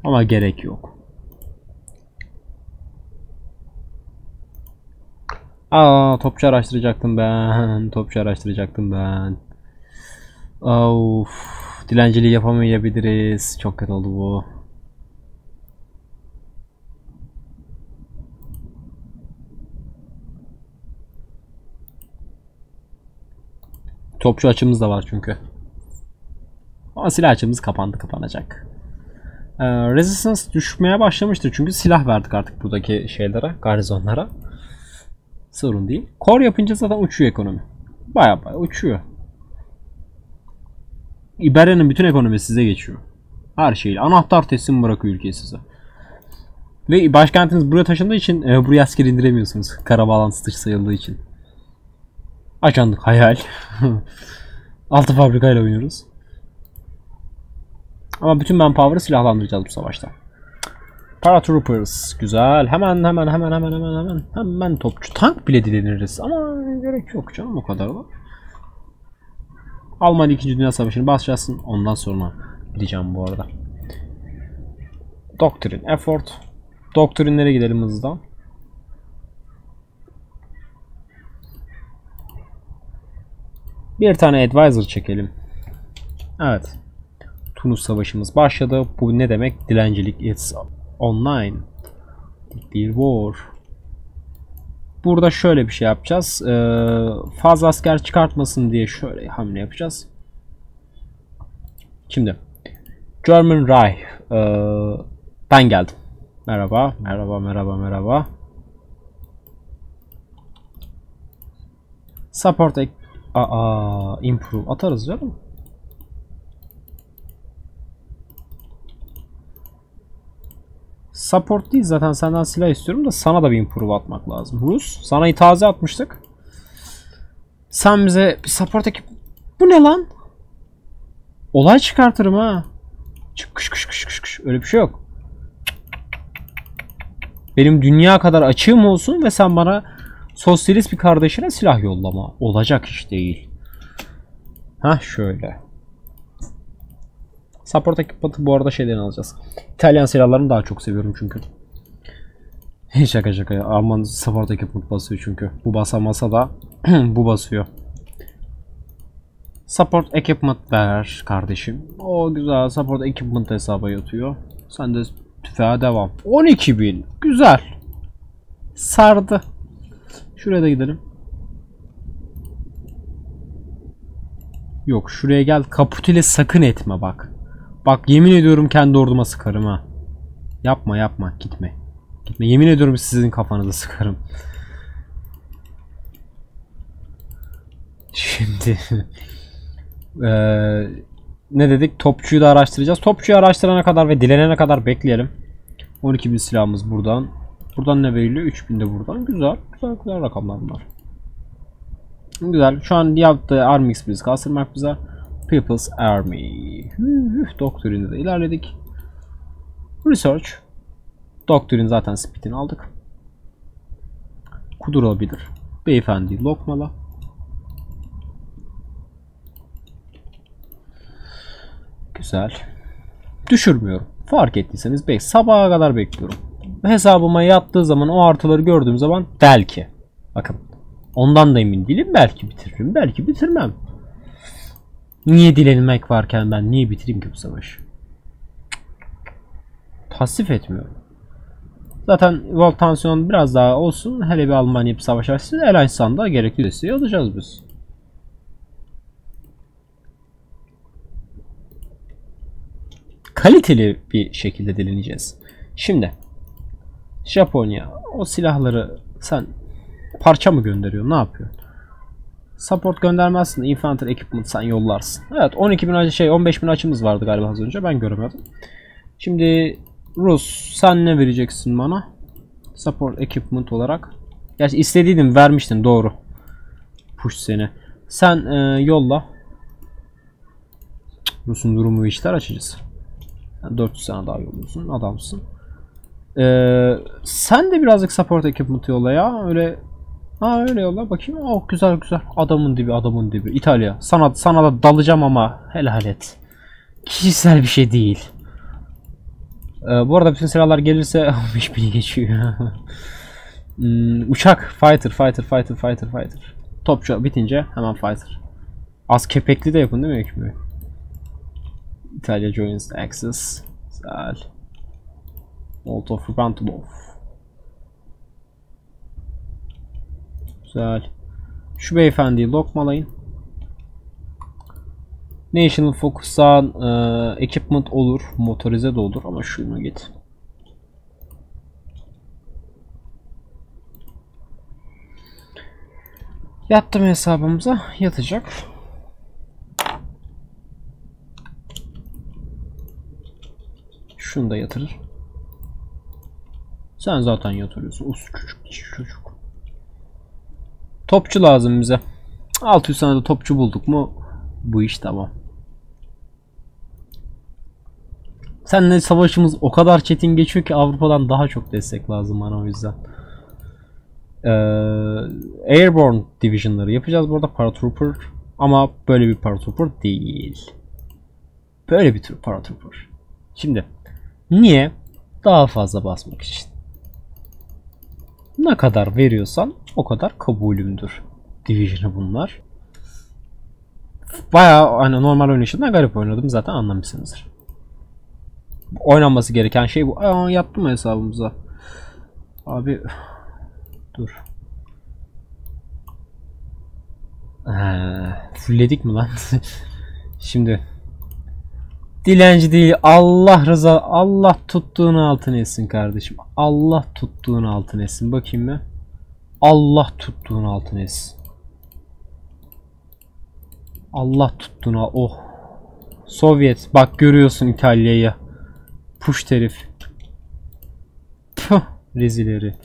Ama gerek yok. Aa, topçu araştıracaktım ben. Topçu araştıracaktım ben. Of, dilenciliği yapamayabiliriz. Çok kötü oldu bu. Topçu açımız da var çünkü. Ama silah açımız kapandı, kapanacak. Ee, Resistance düşmeye başlamıştır çünkü silah verdik artık buradaki şeylere, garizonlara. Sorun değil. Kor yapınca zaten uçuyor ekonomi. Baya baya uçuyor. İberya'nın bütün ekonomisi size geçiyor. Her şeyle. Anahtar teslim bırakıyor ülkeyi size. Ve başkentiniz buraya taşındığı için e, buraya asker indiremiyorsunuz. Kara bağlantısı dışı sayıldığı için. Ajandık hayal. Altı fabrikayla oynuyoruz. Ama bütün manpower'ı silahlandıracağız bu savaşta. Paratroopers. Güzel. Hemen hemen hemen hemen hemen hemen. Hemen topçu. Tank bile dileniriz. Ama gerek yok canım o kadar var. Almanya ikinci. Dünya Savaşı'nı başlasın. Ondan sonra gideceğim bu arada. Doktrin. Effort. Doktrinlere gidelim hızdan. Bir tane advisor çekelim. Evet. Tunus savaşımız başladı. Bu ne demek? Dilencilik. It's online. Bir war. Burada şöyle bir şey yapacağız. Ee, fazla asker çıkartmasın diye şöyle hamle yapacağız. Şimdi. German Reich. Ee, ben geldim. Merhaba. Merhaba. Merhaba. Merhaba. Support. Aa. Improve. Atarız canım. Support değil zaten, senden silah istiyorum da sana da bir improve atmak lazım. Rus, sana itaze atmıştık. Sen bize bir support ekip... Bu ne lan? Olay çıkartırım ha. Çık kış kış kış kış kış. Öyle bir şey yok. Benim dünya kadar açığım olsun ve sen bana sosyalist bir kardeşine silah yollama. Olacak iş değil. Hah şöyle. Support ekipmanı bu arada şeyden alacağız. İtalyan silahlarını daha çok seviyorum çünkü. Şaka şaka ya. Alman support ekipmanı basıyor çünkü. Bu basamasa da bu basıyor. Support ekipmanı ver kardeşim. O güzel, support ekipmanı hesaba yatıyor. Sen de tüfeğe devam. on iki bin. Güzel. Sardı. Şuraya da gidelim. Yok şuraya gel. Kaput ile sakın etme bak. Bak yemin ediyorum kendi orduma sıkarım ha. Yapma yapma gitme. Gitme yemin ediyorum sizin kafanıza sıkarım. Şimdi ee, ne dedik? Topçuyu da araştıracağız. Topçuyu araştırana kadar ve dilenene kadar bekleyelim. on iki bin silahımız buradan. Buradan ne veriliyor? üç bin de buradan. Güzel. Güzel güzel rakamlar bunlar. Güzel. Şu an yaptığı Army Express kastırmak bize. People's Army. Doktrin'de de ilerledik. Research. Doktrin zaten speed'ini aldık. Kudurabilir. Beyefendi lokmala. Güzel. Düşürmüyorum. Fark ettiyseniz bek sabaha kadar bekliyorum. Hesabıma yattığı zaman o artıları gördüğüm zaman belki. Bakın. Ondan da emin değilim. Belki bitiririm. Belki bitirmem. Niye dilenmek varken ben niye bitireyim ki bu savaşı? Tasvip etmiyorum. Zaten World tansiyon biraz daha olsun. Hele bir Almanya bir savaş açsın. Elanistan'da gerekli desteği alacağız biz. kaliteli bir şekilde dileneceğiz. Şimdi Japonya, o silahları sen parça mı gönderiyorsun, ne yapıyorsun? Support göndermezsin, infantry equipment sen yollarsın. Evet, on iki bin şey on beş bin açımız vardı galiba az önce, ben göremedim. Şimdi Rus, sen ne vereceksin bana? Support equipment olarak. Gerçi istediydin, vermiştin, doğru. Push seni. Sen e, yolla. Rus'un durumu ve işler açacağız. Yani dört yüz tane daha yolluyorsun, adamsın. Ee, sen de birazcık support equipment yolla ya. Öyle, ha öyle yolla bakayım. Oh, güzel güzel. Adamın dibi, adamın dibi. İtalya. Sana, sana da dalacağım ama helal et. Kişisel bir şey değil. Ee, bu arada bütün silahlar gelirse on beş bini geçiyor. hmm, uçak. Fighter, fighter, fighter, fighter, fighter. Topçu bitince hemen fighter. Az kepekli de yapın değil mi ekmeği? İtalya joins Axis. Güzel. Bolt of Rubantulov. Güzel. Şu beyefendiyi lokmalayın. National Focus'tan e, equipment olur. Motorize de olur ama şuna git. Yattım hesabımıza. Yatacak. Şunu da yatırır. Sen zaten yatırıyorsun. Us çocuk, çocuk. Topçu lazım bize. altı yüz tane de topçu bulduk mu bu iş tamam. Seninle savaşımız o kadar çetin geçiyor ki Avrupa'dan daha çok destek lazım bana o yüzden. Ee, Airborne Division'ları yapacağız burada, paratrooper. Ama böyle bir paratrooper değil. Böyle bir tür paratrooper. Şimdi niye? Daha fazla basmak için. Ne kadar veriyorsan o kadar kabulümdür. Division'ı bunlar. Bayağı hani normal oynayışından garip oynadım, zaten anlamışsınızdır. Oynanması gereken şey bu. Aa, yaptım hesabımıza. Abi dur. Ha, fulledik mi lan? Şimdi dilenci değil, Allah rıza, Allah tuttuğunu altın etsin kardeşim. Allah tuttuğunu altın etsin. Bakayım mı? Allah tuttuğunu altın etsin. Allah tuttuğunu, oh. Sovyet, bak görüyorsun İtalya'yı. Push herif. Puh, rezileri.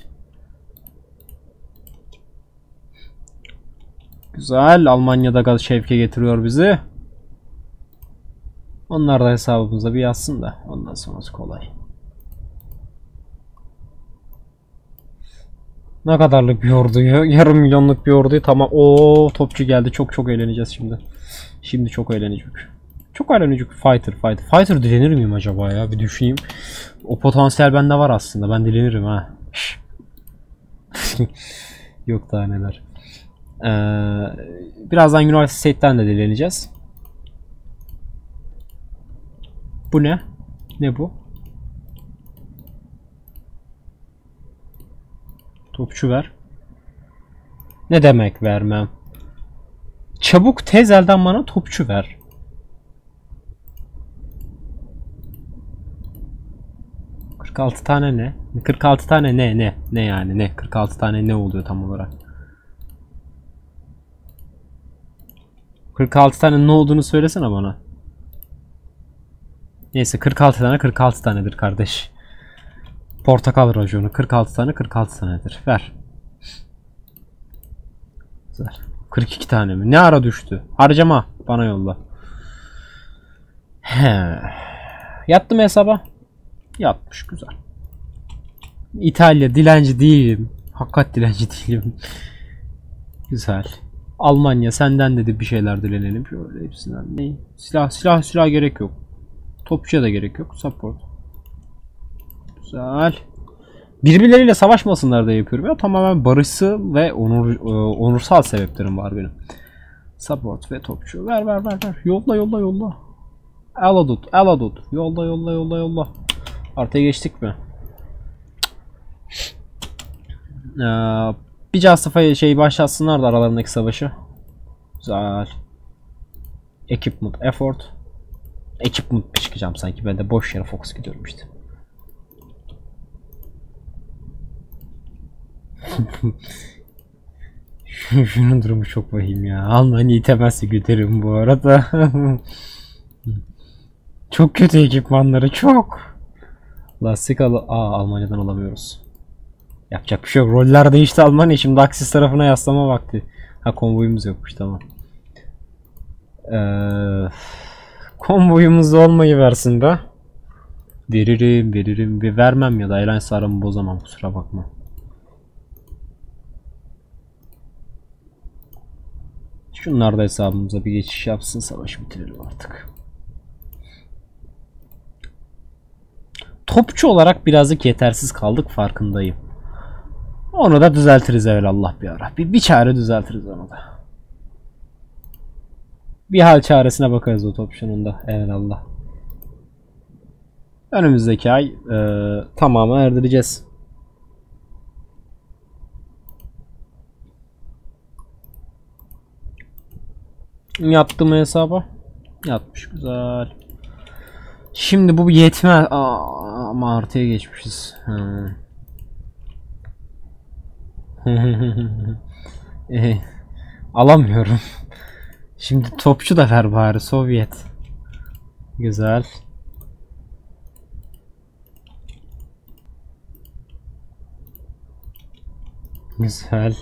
Güzel, Almanya'da gaz şevke getiriyor bizi. Onlar da hesabımıza bir yazsın da ondan sonrası kolay. Ne kadarlık bir orduyu? Yarım milyonluk bir orduyu tamam. Oo, topçu geldi. Çok çok eğleneceğiz şimdi. Şimdi çok eğlenecek. Çok eğlenecek. Fighter, fighter. Fighter dilenir miyim acaba ya? Bir düşüneyim. O potansiyel bende var aslında. Ben dilenirim ha. Yok daha neler. Ee, birazdan United States'ten de dileneceğiz. Bu ne? Ne bu? Topçu ver. Ne demek vermem? Çabuk tez elden bana topçu ver. kırk altı tane ne? kırk altı tane ne ne? Ne yani ne? kırk altı tane ne oluyor tam olarak? kırk altı tane ne olduğunu söylesene bana. Neyse, kırk altı tane kırk altı tanedir kardeş. Portakal rajonu kırk altı tane kırk altı tanedir. Ver. Güzel. kırk iki tane mi? Ne ara düştü? Harcama. Bana yolla. He. Yattım hesaba. Yatmış. Güzel. İtalya dilenci değilim. Hakikat dilenci değilim. Güzel. Almanya senden dedi bir şeyler dilenelim. Şöyle hepsinden. Ne? Silah silah silah gerek yok. Topçuya da gerek yok. Support. Güzel. Birbirleriyle savaşmasınlar da yapıyorum ya. Tamamen barışçı ve onur, onursal sebeplerim var benim. Support ve topçu. Ver ver ver ver. Yolla yolla yolla. Aladut. Aladut. Yolla yolla yolla yolla. Artıya geçtik mi? Ee, bir Castafa'ya şey başlatsınlar da aralarındaki savaşı. Güzel. Equipment effort. ekipmanla çıkacağım sanki. Ben de boş yere Fox gidiyorum işte. Şunun durumu çok vahim ya. Almanya'yı temelse götürürüm bu arada. Çok kötü ekipmanları, çok. Lastik al... Aa, Almanya'dan alamıyoruz. Yapacak bir şey yok. Roller değişti Almanya. Şimdi Aksis tarafına yaslama vakti. Ha, konvoyumuz yokmuş, tamam. Ee, konvoyumuz olmayı versin be. Veririm veririm. Bir vermem ya da Airlines aramı bozamam, kusura bakma. Şunlar da hesabımıza bir geçiş yapsın, savaşı bitirelim artık. Topçu olarak birazcık yetersiz kaldık, farkındayım. Onu da düzeltiriz evelallah bir ara. Bir, bir çare düzeltiriz onu da. Bir hal çaresine bakarız o topçunun da evelallah. Önümüzdeki ay e, tamamen erdireceğiz. Yattı mı hesaba? Yatmış, güzel. Şimdi bu yetmez. Aa, ama artıya geçmişiz. Hmm. e, alamıyorum. Şimdi topçu da ver bari, Sovyet. Güzel. Güzel.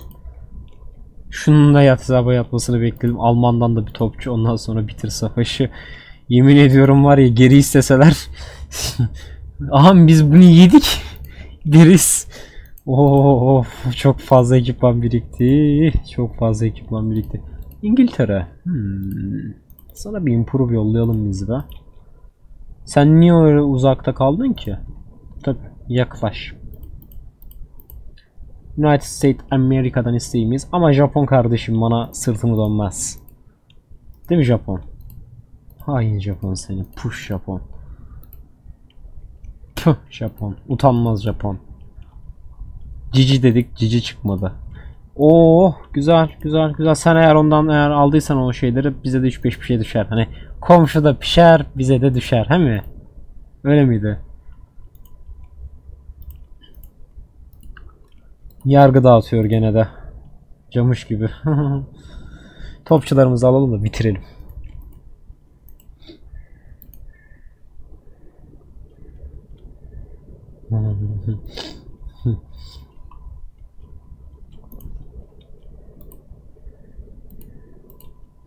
Şunun da hesaba yapmasını bekledim. Alman'dan da bir topçu, ondan sonra bitir savaşı. Yemin ediyorum var ya, geri isteseler. Aha, biz bunu yedik. Deriz. Oo, çok fazla ekipman birikti. Çok fazla ekipman birikti. İngiltere. Hmm. Sana bir improve yollayalım biz be. Sen niye öyle uzakta kaldın ki? Tabi yaklaş. United States Amerika'dan isteğimiz, ama Japon kardeşim bana sırtımı dönmez. Değil mi Japon? Hain Japon seni. Push Japon. Puh Japon. Utanmaz Japon. Cici dedik, cici çıkmadı. Oo, güzel güzel güzel. Sen eğer ondan eğer aldıysan o şeyleri, bize de üç beş bir şey düşer. Hani komşu da pişer, bize de düşer, he mi? Öyle miydi? Yargı dağıtıyor gene de. Camış gibi. Topçularımızı alalım da bitirelim.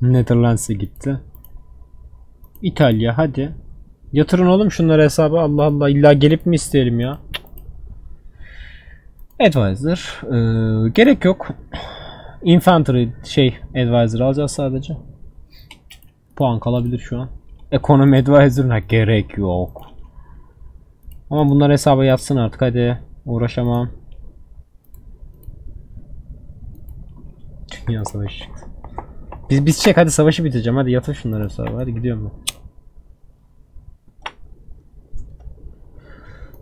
Netherlands'e gitti. İtalya, hadi. Yatırın oğlum şunları hesaba. Allah Allah, illa gelip mi isteyelim ya? Advisor. Ee, gerek yok. Infantry şey advisor alacağız sadece. Puan kalabilir şu an. Ekonomi advisor'ına gerek yok. Ama bunlar hesaba yatsın artık, hadi. Uğraşamam. Dünya savaşı çıktı. Biz biz çek hadi, savaşı biteceğim, hadi yatır şunları hesaba, hadi gidiyorum ben.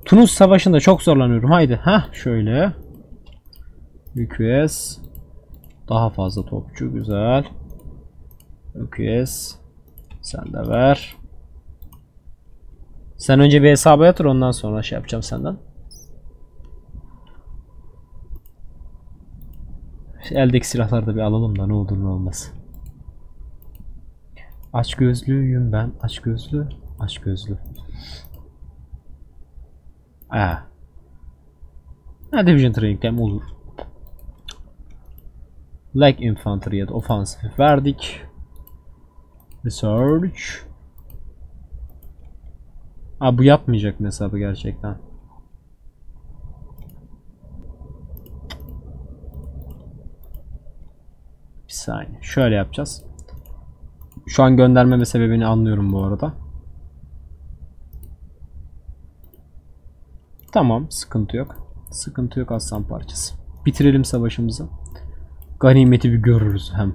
Tunus savaşında çok zorlanıyorum, haydi. Ha, şöyle. Ü Q S. Daha fazla topçu, güzel. Ü Q S. Sen de ver. Sen önce bir hesaba yatır, ondan sonra şey yapacağım senden. İşte eldeki silahları da bir alalım da ne olur ne olmaz. Aç gözlüyüm ben, aç gözlü, aç gözlü. Ha. Ha, division training'den olur. Light infantry ya da offensive verdik. Research. Aa, bu yapmayacak hesabı gerçekten. Bir saniye. Şöyle yapacağız. Şu an göndermeme sebebini anlıyorum bu arada. Tamam, sıkıntı yok. Sıkıntı yok aslan parçası. Bitirelim savaşımızı. Ganimeti bir görürüz hem.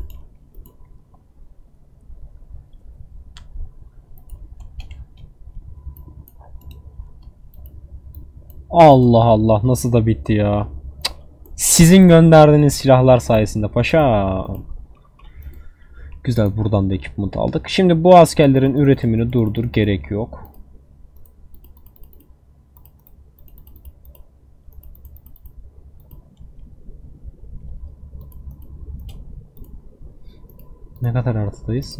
Allah Allah, nasıl da bitti ya. Sizin gönderdiğiniz silahlar sayesinde paşa. Güzel, buradan da ekipman aldık. Şimdi bu askerlerin üretimini durdur, gerek yok. Ne kadar artıdayız?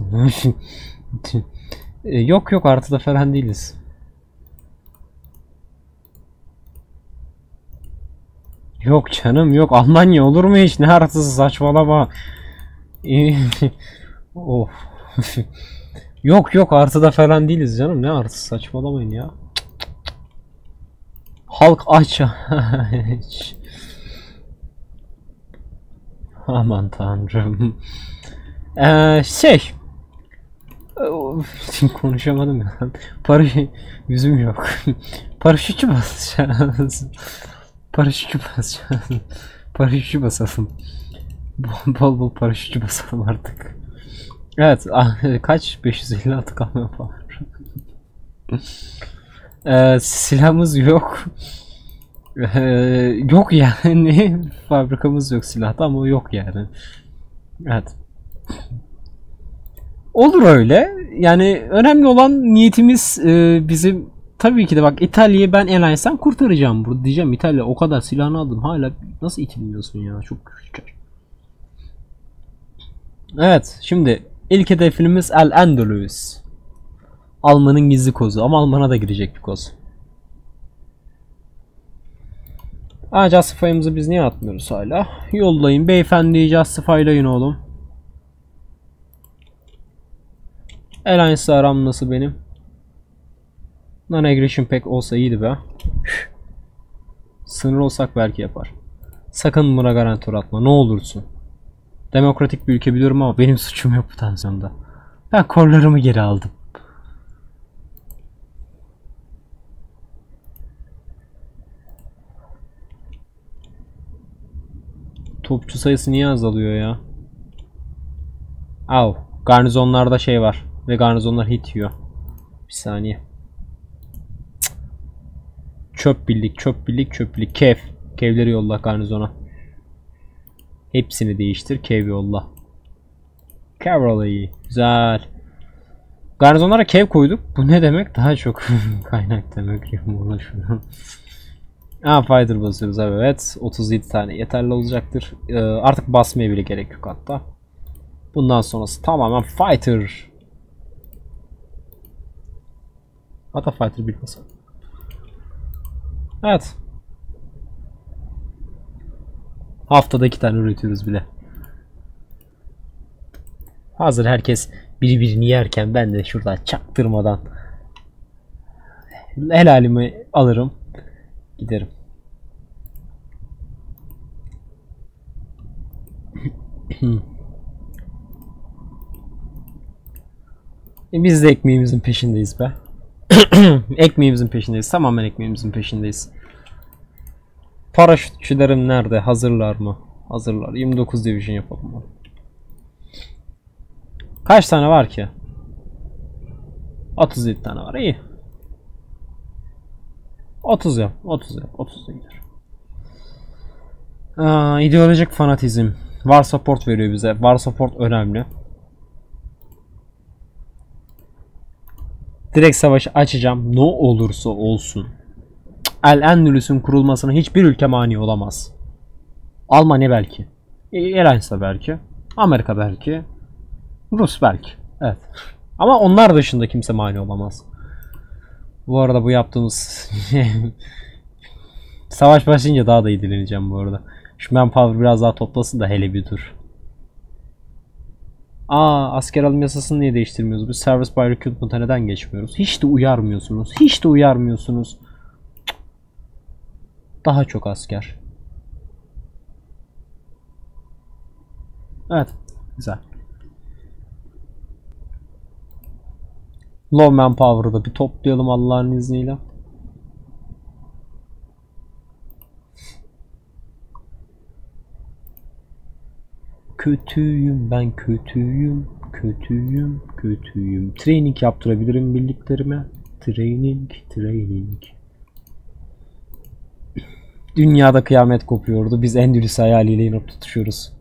Yok yok, artıda falan değiliz. Yok canım yok, Almanya olur mu hiç, ne artısı, saçmalama. Of. Yok yok, artıda falan değiliz canım, ne artısı, saçmalamayın ya. Halk aç. Aman tanrım. Ee, şey konuşamadım ya. Paraşüt yüzüm yok. Paraşütü basacağız. Paraşütü basacağız. Paraşütü basalım. Bol bol, bol paraşütü basalım artık. Evet, kaç beş yüz elli altı kalmıyor falan. ee, silahımız yok. Ee, yok yani. Fabrikamız yok silahta ama yok yani. Evet. Olur öyle. Yani önemli olan niyetimiz e, bizim tabii ki de, bak İtalya'yı ben en azından kurtaracağım. Burada diyeceğim İtalya, o kadar silahını aldım, hala nasıl itilmiyorsun ya, çok küçük. Evet, şimdi ilk hedefimiz El Endülüs. Alman'ın gizli kozu ama Alman'a da girecek bir koz. Aa, Justify'ımızı biz niye atmıyoruz hala? Yollayın beyefendi, Justify'layın oğlum. Alliance'la aram nasıl benim? Non-aggression pek olsa iyiydi be. Sınır olsak belki yapar. Sakın buna garantör atma ne olursun. Demokratik bir ülke biliyorum ama benim suçum yok bu tansiyonda. Ben korlarımı geri aldım. Topçu sayısı niye azalıyor ya? Av, garnizonlarda şey var. Ve garnizonlar hit yiyor. Bir saniye. Çöp birlik, çöp birlik, çöp birlik. Kev. Kevleri yolla garnizona. Hepsini değiştir. Kev yolla. Kev olayı. Güzel. Garnizonlara kev koyduk. Bu ne demek? Daha çok kaynak demek. Yumurla şunu. Aa, fighter basıyoruz. Evet. otuz yedi tane yeterli olacaktır. Ee, artık basmaya bile gerek yok hatta. Bundan sonrası tamamen fighter. Hatta fighter bir basalım. Evet. Haftada iki tane üretiyoruz bile. Hazır herkes birbirini yerken ben de şurada çaktırmadan helalimi alırım. Giderim. E biz de ekmeğimizin peşindeyiz be. Ekmeğimizin peşindeyiz. Tamamen ekmeğimizin peşindeyiz. Paraşütçülerim nerede? Hazırlar mı? Hazırlar. yirmi dokuz division yapalım. Kaç tane var ki? otuz yedi tane var. İyi. otuz yap. otuz yap. otuz gider. Aa, ideolojik fanatizm. War support veriyor bize. War support önemli. Direkt savaşı açacağım. Ne olursa olsun. El Endülüs'ün kurulmasına hiçbir ülke mani olamaz. Almanya belki. İran'sa belki. Amerika belki. Rus belki. Evet. Ama onlar dışında kimse mani olamaz. Bu arada bu yaptığımız savaş başlayınca daha da iyi dileneceğim bu arada. Şu manpower biraz daha toplasın da hele bir dur. Aa, asker alım yasasını niye değiştirmiyoruz? Biz service by recruitment'a neden geçmiyoruz? Hiç de uyarmıyorsunuz. Hiç de uyarmıyorsunuz. Daha çok asker. Evet. Güzel. Low manpower'ı da bir toplayalım Allah'ın izniyle. Kötüyüm ben, kötüyüm, kötüyüm, kötüyüm. Training yaptırabilirim birliklerime. Training, training. Dünyada kıyamet kopuyordu. Biz Endülüs hayaliyle inip tutuşuyoruz.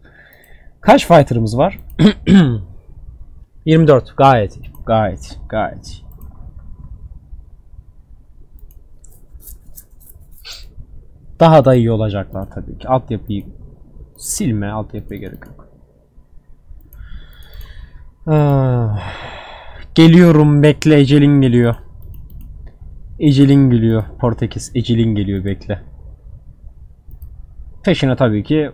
Kaç fighter'ımız var? yirmi dört. Gayet iyi. Gayet gayet iyi. Daha da iyi olacaklar tabii ki. Altyapıyı silme, altyapıya gerek yok. Ah, geliyorum, bekle, ecelin geliyor. Ecelin geliyor Portekiz, ecelin geliyor, bekle. Peşine tabii ki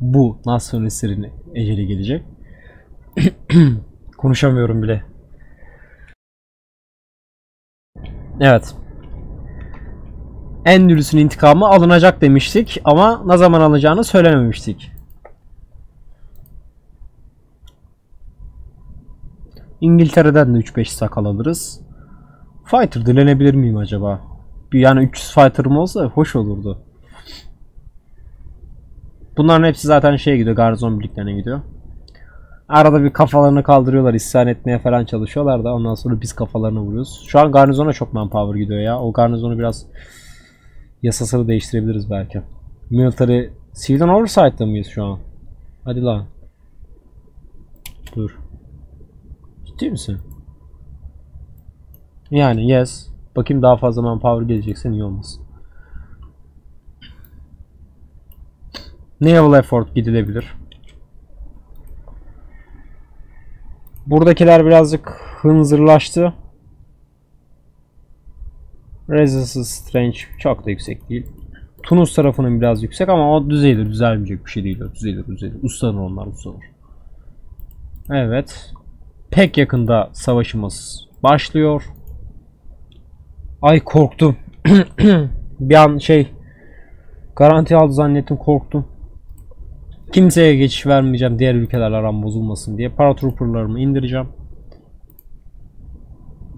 bu nasyonistlerin eceli gelecek. Konuşamıyorum bile. Evet. Endülüs'ün intikamı alınacak demiştik ama ne zaman alacağını söylememiştik. İngiltere'den de üç beş sakal alırız. Fighter dilenebilir miyim acaba? Yani üç yüz fighter'ım olsa hoş olurdu. Bunların hepsi zaten şeye gidiyor, garzon birliklerine gidiyor. Arada bir kafalarını kaldırıyorlar, isyan etmeye falan çalışıyorlar da ondan sonra biz kafalarını vuruyoruz. Şu an garnizona çok manpower gidiyor ya. O garnizonu biraz yasasını değiştirebiliriz belki. Military Civilian Oversight'ta mıyız şu an? Hadi lan. Dur. Ciddi misin? Yani yes. Bakayım daha fazla manpower gelecekse iyi olmaz. Naval effort gidilebilir. Buradakiler birazcık hınzırlaştı. Resistance Strange çok da yüksek değil. Tunus tarafının biraz yüksek ama o düzeydir, düzelmeyecek bir şey değil. Düzeydir, düzeydir. Uslanır onlar, uslanır. Evet. Pek yakında savaşımız başlıyor. Ay korktum. Bir an şey garanti aldı zannettim, korktum. Kimseye geçiş vermeyeceğim, diğer ülkelerle aram bozulmasın diye. Paratrooperlarımı indireceğim.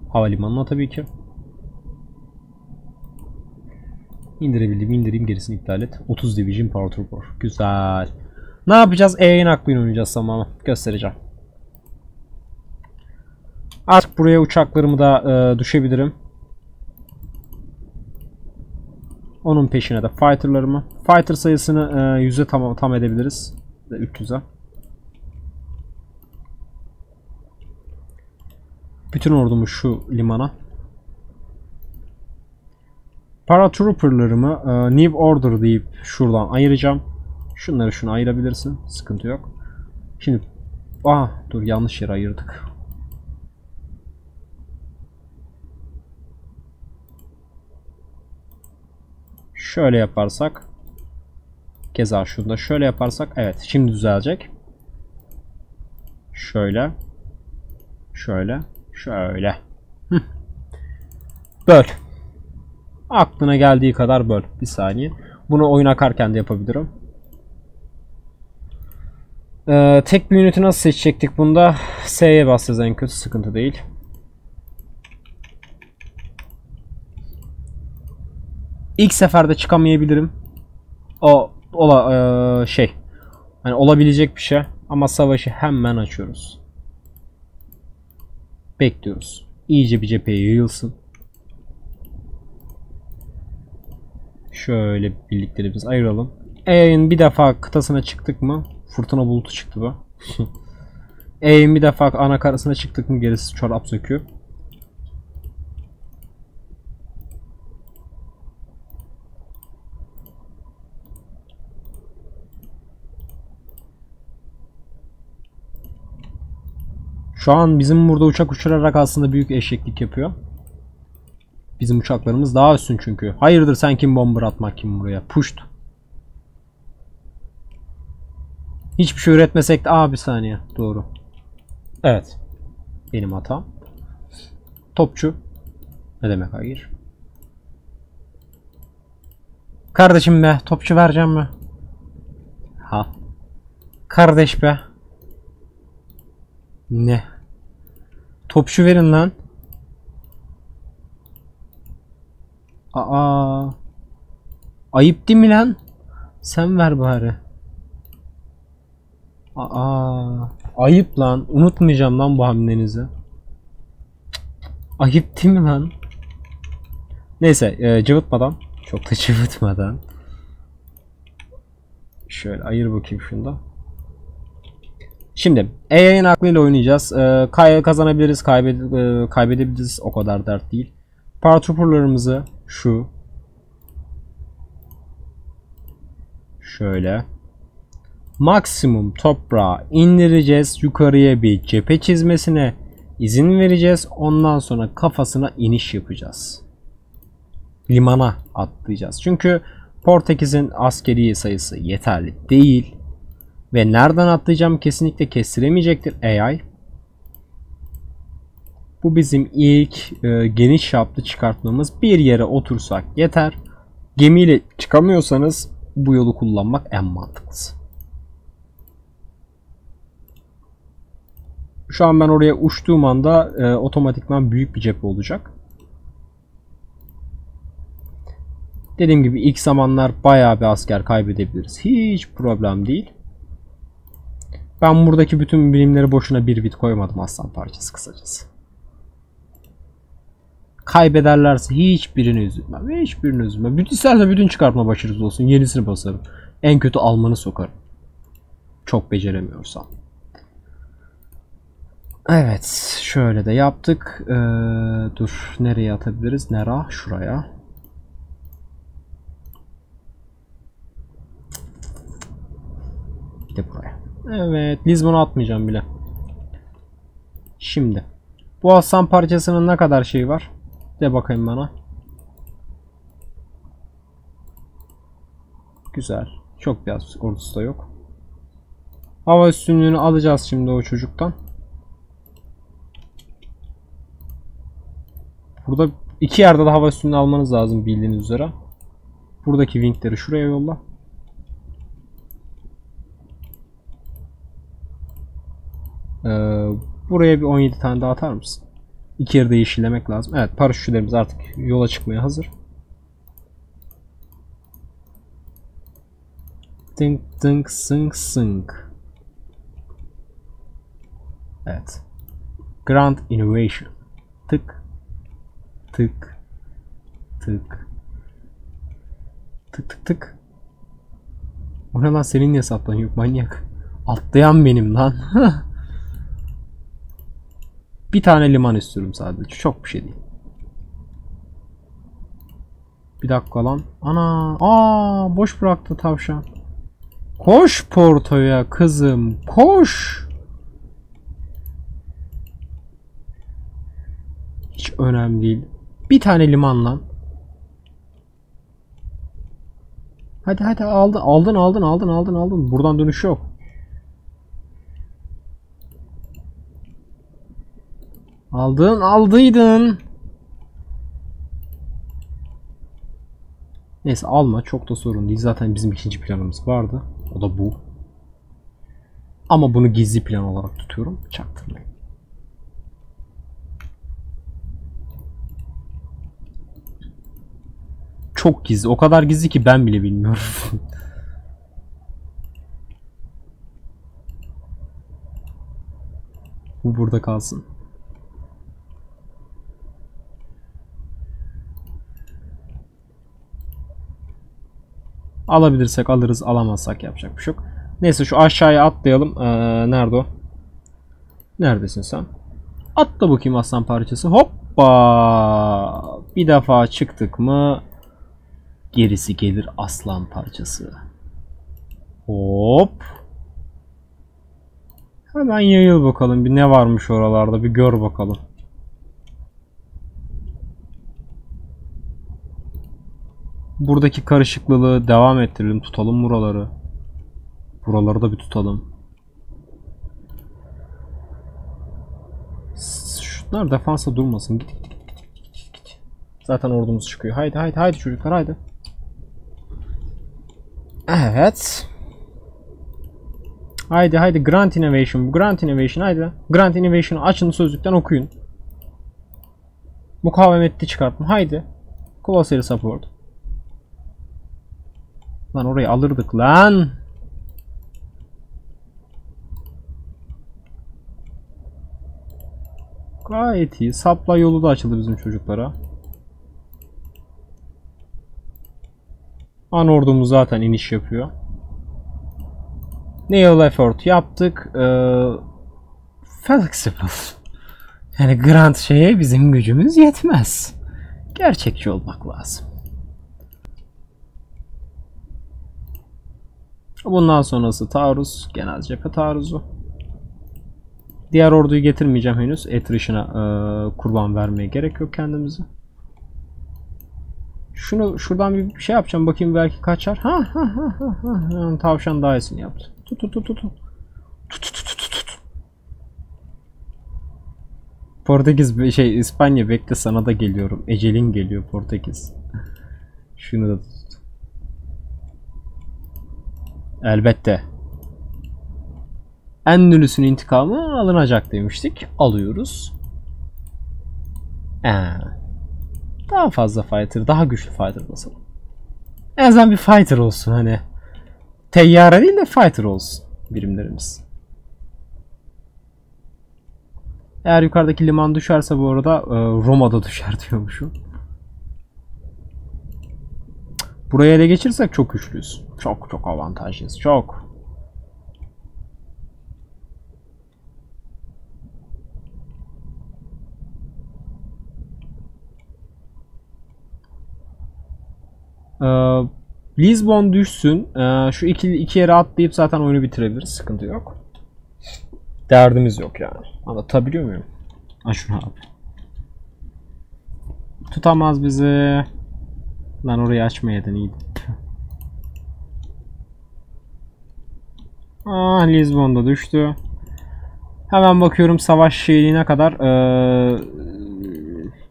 Havalimanına tabii ki. İndirebildim, indireyim, gerisini iptal et. otuz Division Paratrooper. Güzel. Ne yapacağız? E'ye nakbin oynayacağız tamamen. Göstereceğim. Artık buraya uçaklarımı da e, düşebilirim. Onun peşine de fighterlarımı. Fighter sayısını e, yüze tam, tam edebiliriz. üç yüze. Bütün ordumu şu limana. Paratrooperlarımı e, New Order deyip şuradan ayıracağım. Şunları şunu ayırabilirsin. Sıkıntı yok. Şimdi ah dur, yanlış yere ayırdık. Şöyle yaparsak, keza şunu da şöyle yaparsak, evet şimdi düzelecek. Şöyle, şöyle, şöyle. Hı. Böl. Aklına geldiği kadar böl. Bir saniye. Bunu oyun akarken de yapabilirim. Ee, tek bir ünit'i nasıl seçecektik bunda? S'ye basacağız en kötü, sıkıntı değil. İlk seferde çıkamayabilirim. O ola, e, şey. Hani olabilecek bir şey ama savaşı hemen açıyoruz. Bekliyoruz. İyice bir cepheye yayılsın. Şöyle birliklerimizi ayıralım. E'nin bir defa kıtasına çıktık mı? Fırtına bulutu çıktı bu. E'nin bir defa ana karasına çıktık mı? Gerisi çorap söküyor. Şu an bizim burada uçak uçurarak aslında büyük eşeklik yapıyor. Bizim uçaklarımız daha üstün çünkü. Hayırdır sen kim, bomber atmak kim buraya? Puşt. Hiçbir şey üretmesek de... Aa bir saniye. Doğru. Evet. Benim hatam. Topçu. Ne demek hayır? Kardeşim be. Topçu vereceğim mi? Ha. Kardeş be. Ne? Topçu verin lan. Aa. Ayıp değil mi lan? Sen ver bari. Aa. Ayıp lan. Unutmayacağım lan bu hamlenizi. Ayıp değil mi lan? Neyse. E, cıvıtmadan. Çok da cıvıtmadan. Şöyle ayır bakayım şunu da. Şimdi E A'nın aklıyla oynayacağız. E, kay kazanabiliriz, kaybede e, kaybedebiliriz. O kadar dert değil. Paratrooperlarımızı şu şöyle maksimum toprağa indireceğiz. Yukarıya bir cephe çizmesine izin vereceğiz. Ondan sonra kafasına iniş yapacağız. Limana atlayacağız. Çünkü Portekiz'in askeri sayısı yeterli değil. Ve nereden atlayacağım kesinlikle kestiremeyecektir A I. Bu bizim ilk e, geniş çaplı çıkartmamız. Bir yere otursak yeter. Gemiyle çıkamıyorsanız bu yolu kullanmak en mantıklısı. Şu an ben oraya uçtuğum anda e, otomatikman büyük bir cephe olacak. Dediğim gibi ilk zamanlar bayağı bir asker kaybedebiliriz. Hiç problem değil. Ben buradaki bütün birimleri boşuna bir bit koymadım, aslan parçası kısacası. Kaybederlerse hiçbirini üzülmem. Hiçbirini üzülmem. Bütün isterse bütün çıkartma başarısız olsun. Yenisini basarım. En kötü Alman'ı sokarım. Çok beceremiyorsam. Evet. Şöyle de yaptık. Ee, dur. Nereye atabiliriz? Nera? Şuraya. Bir de buraya. Evet. Lisbon'a atmayacağım bile. Şimdi. Bu aslan parçasının ne kadar şeyi var? De bakayım bana. Güzel. Çok biraz ordusu da yok. Hava üstünlüğünü alacağız şimdi o çocuktan. Burada iki yerde de hava üstünlüğünü almanız lazım bildiğiniz üzere. Buradaki wingleri şuraya yolla. Ee, buraya bir on yedi tane daha atar mısın? İki yerde yeşillemek lazım. Evet, paraşütçülerimiz artık yola çıkmaya hazır. Tınk tınk sınk sınk. Evet. Grand Innovation. Tık. Tık. Tık. Tık tık tık. O ne lan, senin niye saplanıyor manyak? Atlayan benim lan. Bir tane liman istiyorum sadece. Çok bir şey değil. Bir dakika lan. Ana. Aa, boş bıraktı tavşan. Koş Porto'ya kızım. Koş. Hiç önemli değil. Bir tane liman lan. Hadi hadi aldın aldın aldın aldın aldın aldın. Buradan dönüş yok. Aldın, aldıydın. Neyse, alma, çok da sorun değil. Zaten bizim ikinci planımız vardı. O da bu. Ama bunu gizli plan olarak tutuyorum. Çaktırmayın. Çok gizli. O kadar gizli ki ben bile bilmiyorum. Bu burada kalsın. Alabilirsek alırız, alamazsak yapacak bir şey yok. Neyse, şu aşağıya atlayalım. Ee, nerede o? Neredesin sen? Atla bakayım aslan parçası. Hoppa! Bir defa çıktık mı gerisi gelir aslan parçası. Hop! Hemen yayıl bakalım. Bir ne varmış oralarda bir gör bakalım. Buradaki karışıklığı devam ettirelim. Tutalım buraları. Buraları da bir tutalım. Şunlar defansa durmasın. Git git git git git git. Zaten ordumuz çıkıyor. Haydi haydi haydi çocuklar haydi. Evet. Haydi haydi Grand Innovation. Grand Innovation haydi. Grand Innovation'ı açın, sözlükten okuyun. Mukavemetli çıkartma. Haydi. Closer Support. Lan orayı alırdık lan. Gayet iyi. Sapla yolu da açıldı bizim çocuklara. An ordumuz zaten iniş yapıyor. Naval effort yaptık. Ee, flexible. Yani grand şeye bizim gücümüz yetmez. Gerçekçi olmak lazım. Bundan sonrası taarruz. Genel cephe taarruzu. Diğer orduyu getirmeyeceğim henüz. Attrition'a e, kurban vermeye gerek yok kendimizi. Şunu şuradan bir şey yapacağım. Bakayım belki kaçar. Ha ha ha ha ha. Tavşan daha iyisini yaptı. Tut tut tut tut. Tut tut tut tut. Portekiz şey İspanya bekle sana da geliyorum. Ecelin geliyor Portekiz. Şunu da tut. Elbette. Endülüs'ün intikamı alınacak demiştik. Alıyoruz. Ee, daha fazla fighter, daha güçlü fighter basalım. En azından bir fighter olsun hani. Teyyare değil de fighter olsun birimlerimiz. Eğer yukarıdaki liman düşerse bu arada Roma'da düşer diyormuşum. Buraya ele geçirsek çok güçlüyüz. Çok çok avantajlıyız. Çok. Ee, Lisbon düşsün. Ee, şu iki, iki yere atlayıp zaten oyunu bitirebiliriz. Sıkıntı yok. Derdimiz yok yani. Anlatabiliyor muyum? Ha şunu abi. Tutamaz bizi. Lan orayı açmayaydın iyiydi. Ah, Lisbon'da düştü. Hemen bakıyorum savaş şeyine kadar ee,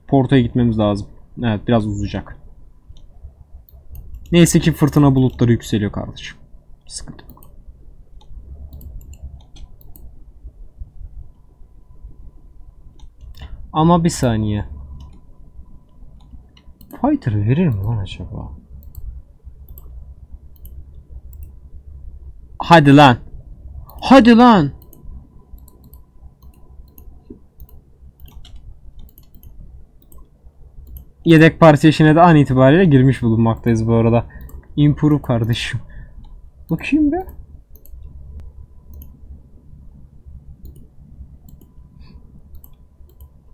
Porto'ya gitmemiz lazım. Evet biraz uzayacak. Neyse ki fırtına bulutları yükseliyor kardeşim. Sıkıntı yok. Ama bir saniye. Fighter'ı verir mi lan acaba? Hadi lan. Hadi lan. Yedek parti işine de an itibariyle girmiş bulunmaktayız bu arada. Improve kardeşim. Bakayım be.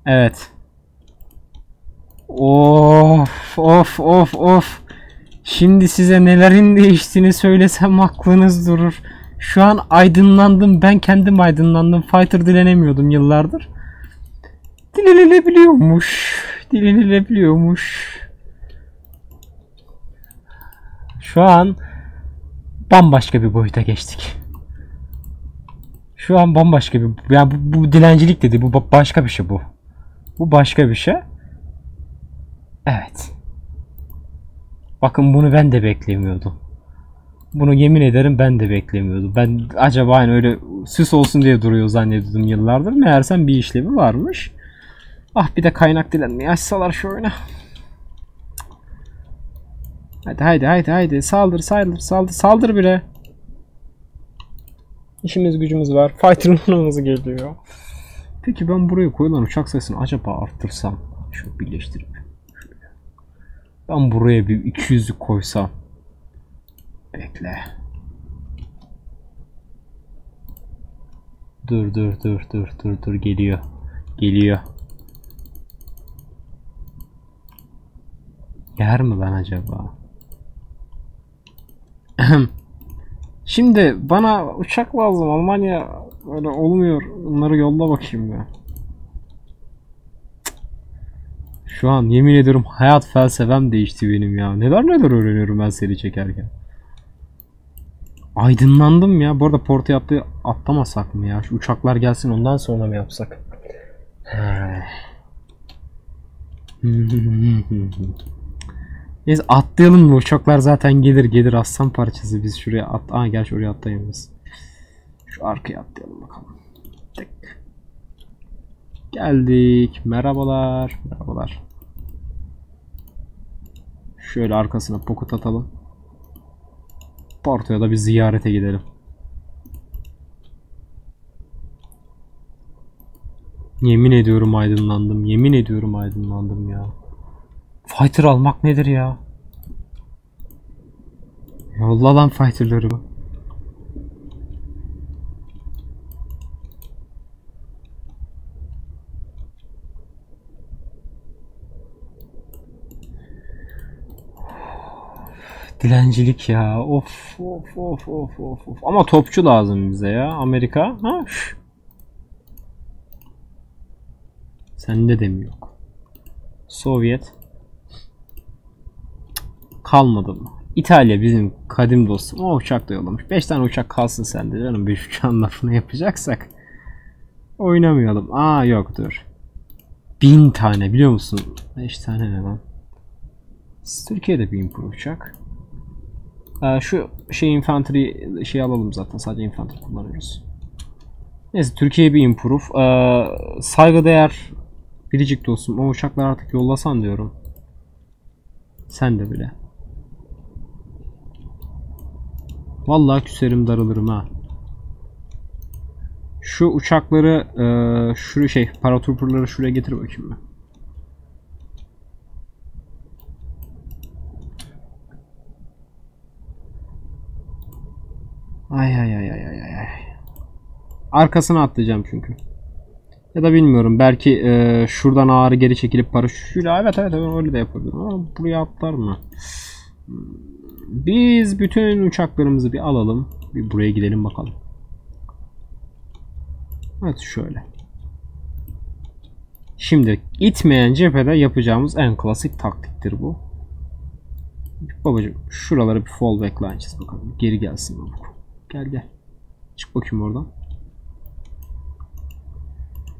Evet. Of of of of. Şimdi size nelerin değiştiğini söylesem aklınız durur. Şu an aydınlandım. Ben kendim aydınlandım. Fighter dilenemiyordum yıllardır. Dilenilebiliyormuş. Dilenilebiliyormuş. Şu an bambaşka bir boyuta geçtik. Şu an bambaşka bir... Yani bu, bu dilencilik dedi. Bu başka bir şey bu. Bu başka bir şey. Evet. Bakın bunu ben de beklemiyordum. Bunu yemin ederim ben de beklemiyordum. Ben acaba hani öyle süs olsun diye duruyor zannediyordum yıllardır. Meğersem bir işlevi varmış. Ah bir de kaynak dilenmeyi açsalar şu oyuna. Haydi haydi haydi haydi. Saldır saldır saldır. Saldır bile. İşimiz gücümüz var. Fighter'ımız geliyor. Peki ben buraya koyulan uçak sayısını acaba arttırsam. Şöyle birleştirip. Ben buraya bir iki yüz'lük koysam. Bekle. Dur dur dur dur dur dur geliyor. Geliyor. Yer mi lan acaba? Şimdi bana uçak lazım. Almanya öyle olmuyor. Bunları yolla bakayım ya. Şu an yemin ediyorum hayat felsefem değişti benim ya. Neler neler öğreniyorum ben seri çekerken. Aydınlandım ya. Bu arada Porto'ya atlamasak mı ya? Şu uçaklar gelsin ondan sonra mı yapsak? Neyse atlayalım mı? Uçaklar zaten gelir gelir aslan parçası. Biz şuraya at... Aa gerçi oraya atlayamayız. Şu arkaya atlayalım bakalım. Tık. Geldik. Merhabalar. Merhabalar. Şöyle arkasına pocket atalım. Porto'ya da bir ziyarete gidelim. Yemin ediyorum aydınlandım. Yemin ediyorum aydınlandım ya. Fighter almak nedir ya? Yolla lan fighter'ları. Dilencilik ya. Of of of of of of. Ama topçu lazım bize ya. Amerika. Ha? Sende de mi yok? Sovyet. Kalmadı mı? İtalya bizim kadim dostum. O uçak da yollamış. beş tane uçak kalsın sende canım. beş uçağın lafını yapacaksak. Oynamayalım. Aa yok dur. bin tane biliyor musun? beş tane ne lan? Türkiye'de bin pro uçak. Ee, şu şey infantry şey alalım zaten. Sadece infantry kullanıyoruz. Neyse Türkiye bir improve. Ee, saygıdeğer biricik dostum. O uçakları artık yollasan diyorum. Sen de bile. Vallahi küserim darılırım ha. Şu uçakları e, şu şey paratrooperları şuraya getir bakayım ben. Ay ay ay ay ay ay. Arkasına atlayacağım çünkü. Ya da bilmiyorum belki e, şuradan ağrı geri çekilip paraşütüyle evet evet evet öyle de yapabilirim ama buraya atlar mı? Biz bütün uçaklarımızı bir alalım. Bir buraya gidelim bakalım. Evet şöyle. Şimdi itmeyen cephede yapacağımız en klasik taktiktir bu. Babacım şuralara bir fallback line çiz bakalım. Geri gelsin bu. Gel gel. Çık bakayım oradan.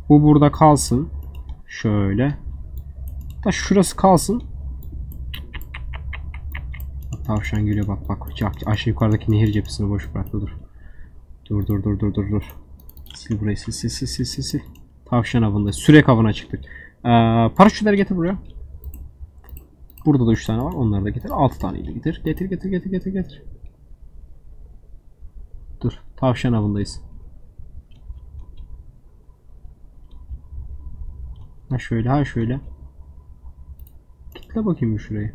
Bu burada kalsın. Şöyle. Da şurası kalsın. Tavşan geliyor bak bak. Aşağı yukarıdaki nehir cephesini boş bıraktı. Dur. Dur dur dur dur dur dur. Sil burayı sil sil sil sil sil sil. Tavşan avında. Sürek avına çıktık. Ee, paraşütleri getir buraya. Burada da üç tane var. Onları da getir. altı taneyi de getir. Getir getir getir getir getir. Dur. Tavşan avındayız. Ha şöyle ha şöyle. Kitle bakayım şurayı.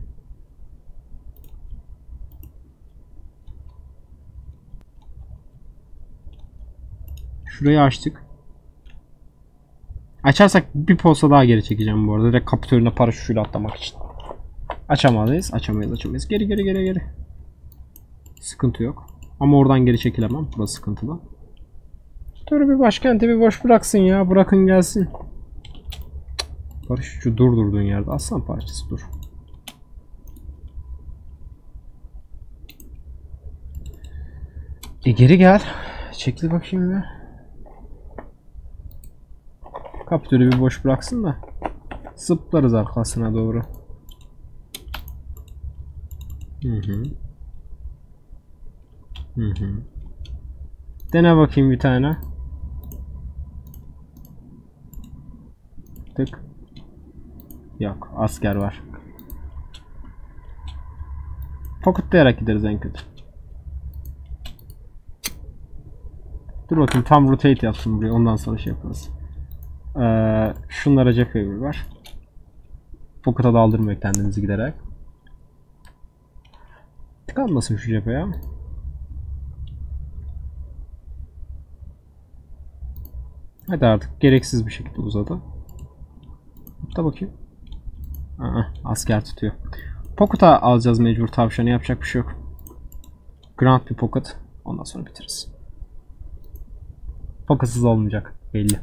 Şurayı açtık. Açarsak bir posta daha geri çekeceğim bu arada. Direkt kapitörüne paraşütüyle atlamak için. Açamayız, açamayız, açamayız. Geri geri geri geri. Sıkıntı yok. Ama oradan geri çekilemem. Burası sıkıntılı. Dur bir başkenti bir boş bıraksın ya. Bırakın gelsin. Paraşütü durdurduğun yerde. Aslan parçası dur. E geri gel. Çekil bakayım ya. Kapitörü bir boş bıraksın da zıplarız arkasına doğru. Hı hı. Hı hı. Dene bakayım bir tane. Tık. Yok, asker var. Pokutlayarak gideriz en kötü. Dur bakayım tam rotate yapsın buraya, ondan sonra şey yaparız. Ee, şunlara cephe bir var. Pocket'a daldırmayın kendinizi giderek. Tıkanmasın şu cepheye. Hadi artık gereksiz bir şekilde uzadı. Hatta bakayım. Aa, asker tutuyor. Pocket'a alacağız mecbur tavşanı, yapacak bir şey yok. Grand bir pocket. Ondan sonra bitiririz. Pocket'sız olmayacak belli.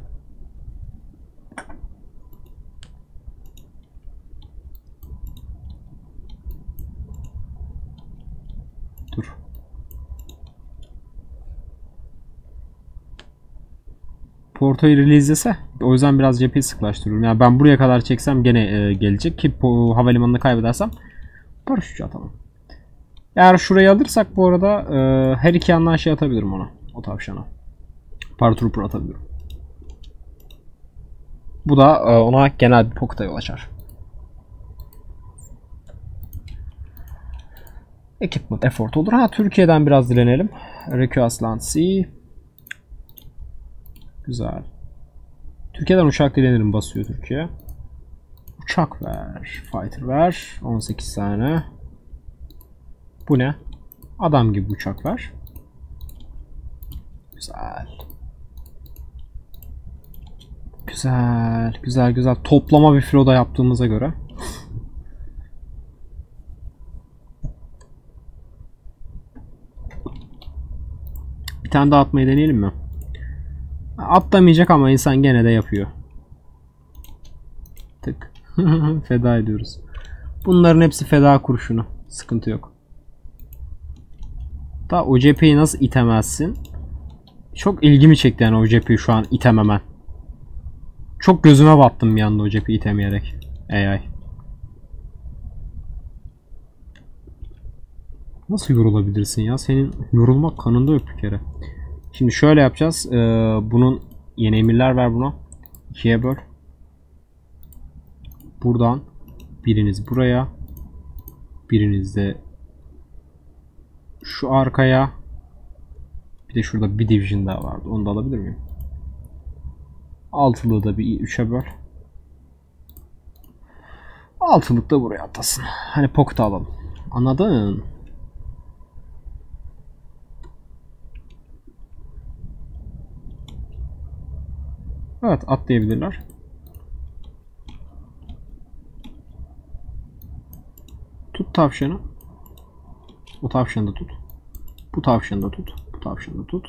Porto'yu release'lese o yüzden biraz cepheyi sıklaştırıyorum. Yani ben buraya kadar çeksem gene e, gelecek ki po, havalimanını kaybedersem paraşütçü atamam. Eğer şurayı alırsak bu arada e, her iki yandan şey atabilirim ona. O tavşana. Paratrooper atabilirim. Bu da e, ona genel bir pocket'a yol açar. Equipment effort olur. Ha Türkiye'den biraz dilenelim. Requestlancy. Güzel. Türkiye'den uçak dilenirim basıyor Türkiye. Uçak ver. Fighter ver. on sekiz tane. Bu ne? Adam gibi uçak ver. Güzel. Güzel. Güzel güzel. Toplama bir filoda yaptığımıza göre. tane daha atmayı deneyelim mi? Atlamayacak ama insan gene de yapıyor. Tık. Feda ediyoruz. Bunların hepsi feda kurşunu. Sıkıntı yok. Da o cepheyi nasıl itemezsin? Çok ilgimi çekti yani o cepheyi şu an itememen. Çok gözüme battım bir anda o cepheyi itemeyerek. Ey ay. Nasıl yorulabilirsin ya? Senin yorulmak kanında yok bir kere. Şimdi şöyle yapacağız. Ee, bunun yeni emirler ver buna. ikiye böl. Buradan biriniz buraya. Biriniz de şu arkaya. Bir de şurada bir division daha vardı. Onu da alabilir miyim? Altılığı da bir üçe böl. Altılık da buraya atasın. Hani pocket alalım. Anladın? Evet, atlayabilirler. Tut tavşanı. O tavşanı da tut. Bu tavşanı da tut. Bu tavşanı da tut.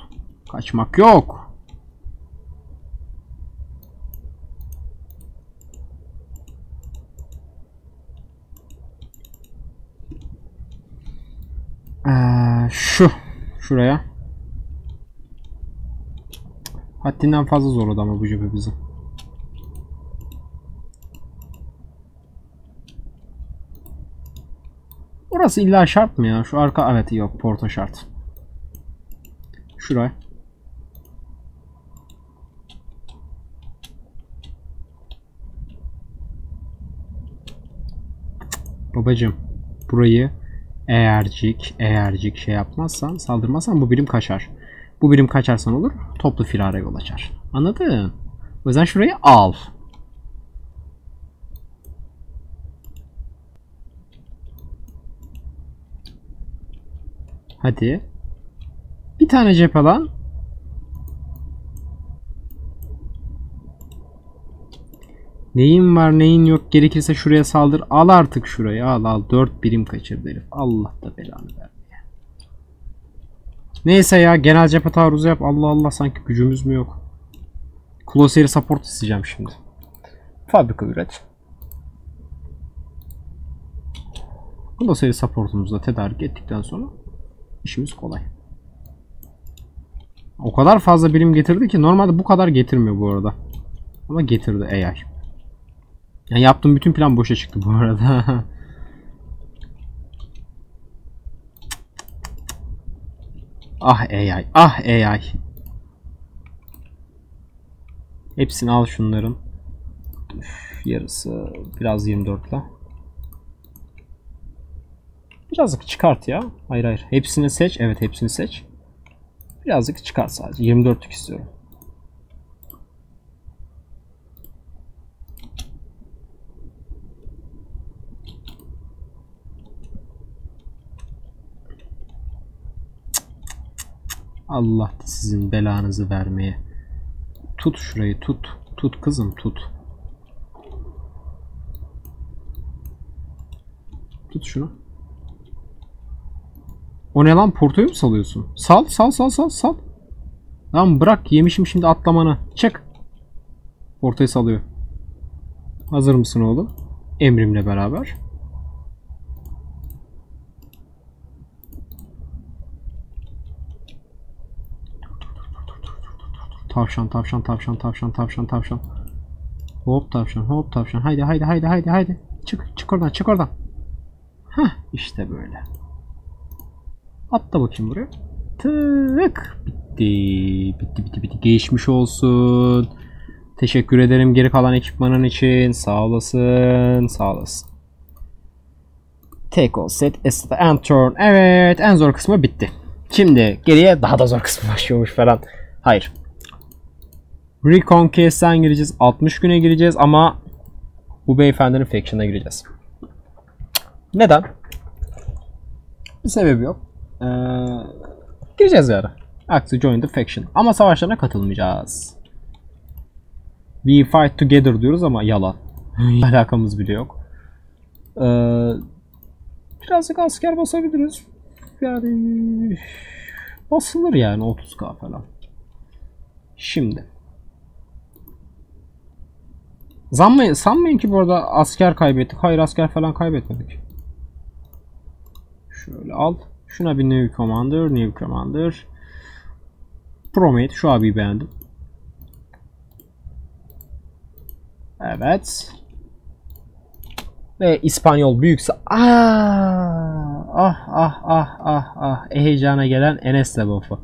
Kaçmak yok. Ee, şu. Şuraya. Haddinden fazla zorladı ama bu cephe bizi. Orası illa şart mı ya? Şu arka evet yok. Porto şart. Şuraya. Babacım. Burayı eğercik eğercik şey yapmazsan, saldırmazsan bu birim kaçar. Bu birim kaçarsan olur, toplu firara yol açar. Anladın? O yüzden şurayı al. Hadi. Bir tane cephe lan. Neyin var neyin yok, gerekirse şuraya saldır. Al artık şurayı, al al. Dört birim kaçırdı herif. Allah da belanı ver. Neyse ya, genel cephe taarruzu yap. Allah Allah, sanki gücümüz mü yok? Closary support isteyeceğim şimdi. Fabrika üret. Closary support'umuzu da tedarik ettikten sonra işimiz kolay. O kadar fazla birim getirdi ki normalde bu kadar getirmiyor bu arada. Ama getirdi eğer. Yani yaptığım bütün plan boşa çıktı bu arada. Ah A I, ah A I. Hepsini al şunların. Üf, yarısı biraz yirmi dörtle. Birazcık çıkart ya. Hayır hayır. Hepsini seç. Evet, hepsini seç. Birazcık çıkart sadece. yirmi dörtlük istiyorum. Allah da sizin belanızı vermeye. Tut şurayı, tut. Tut kızım, tut. Tut şunu. O ne lan, Porto'yu mu salıyorsun? Sal sal sal sal sal. Lan bırak, yemişim şimdi atlamanı. Çık. Porto'yu salıyor. Hazır mısın oğlum? Emrimle beraber. Tavşan tavşan tavşan tavşan tavşan tavşan. Hop tavşan hop tavşan. Haydi haydi haydi haydi haydi. Çık çık oradan, çık oradan. Hah, işte böyle. Atla bakayım buraya. Tık. Bitti. Bitti bitti bitti. Geçmiş olsun. Teşekkür ederim geri kalan ekipmanın için. Sağ olasın. Sağ olasın. Take all set as the end turn. Evet, en zor kısmı bitti. Şimdi geriye daha da zor kısmı başlıyormuş falan. Hayır. Reconquest'ten gireceğiz. altmış güne gireceğiz ama bu beyefendinin faction'a gireceğiz. Neden? Bir sebebi yok. Ee, gireceğiz yani. Aksi join the faction. Ama savaşlarına katılmayacağız. We fight together diyoruz ama yalan. Alakamız bile yok. Ee, birazcık asker basabiliriz. Yani basılır yani otuz K falan. Şimdi Zanmayın, sanmayın ki bu arada asker kaybettik. Hayır, asker falan kaybetmedik. Şöyle al. Şuna bir new commander, new commander. Promate, şu abiyi beğendim. Evet. Ve İspanyol büyükse ah ah ah ah ah ah heyecana gelen Enes Lebof'u.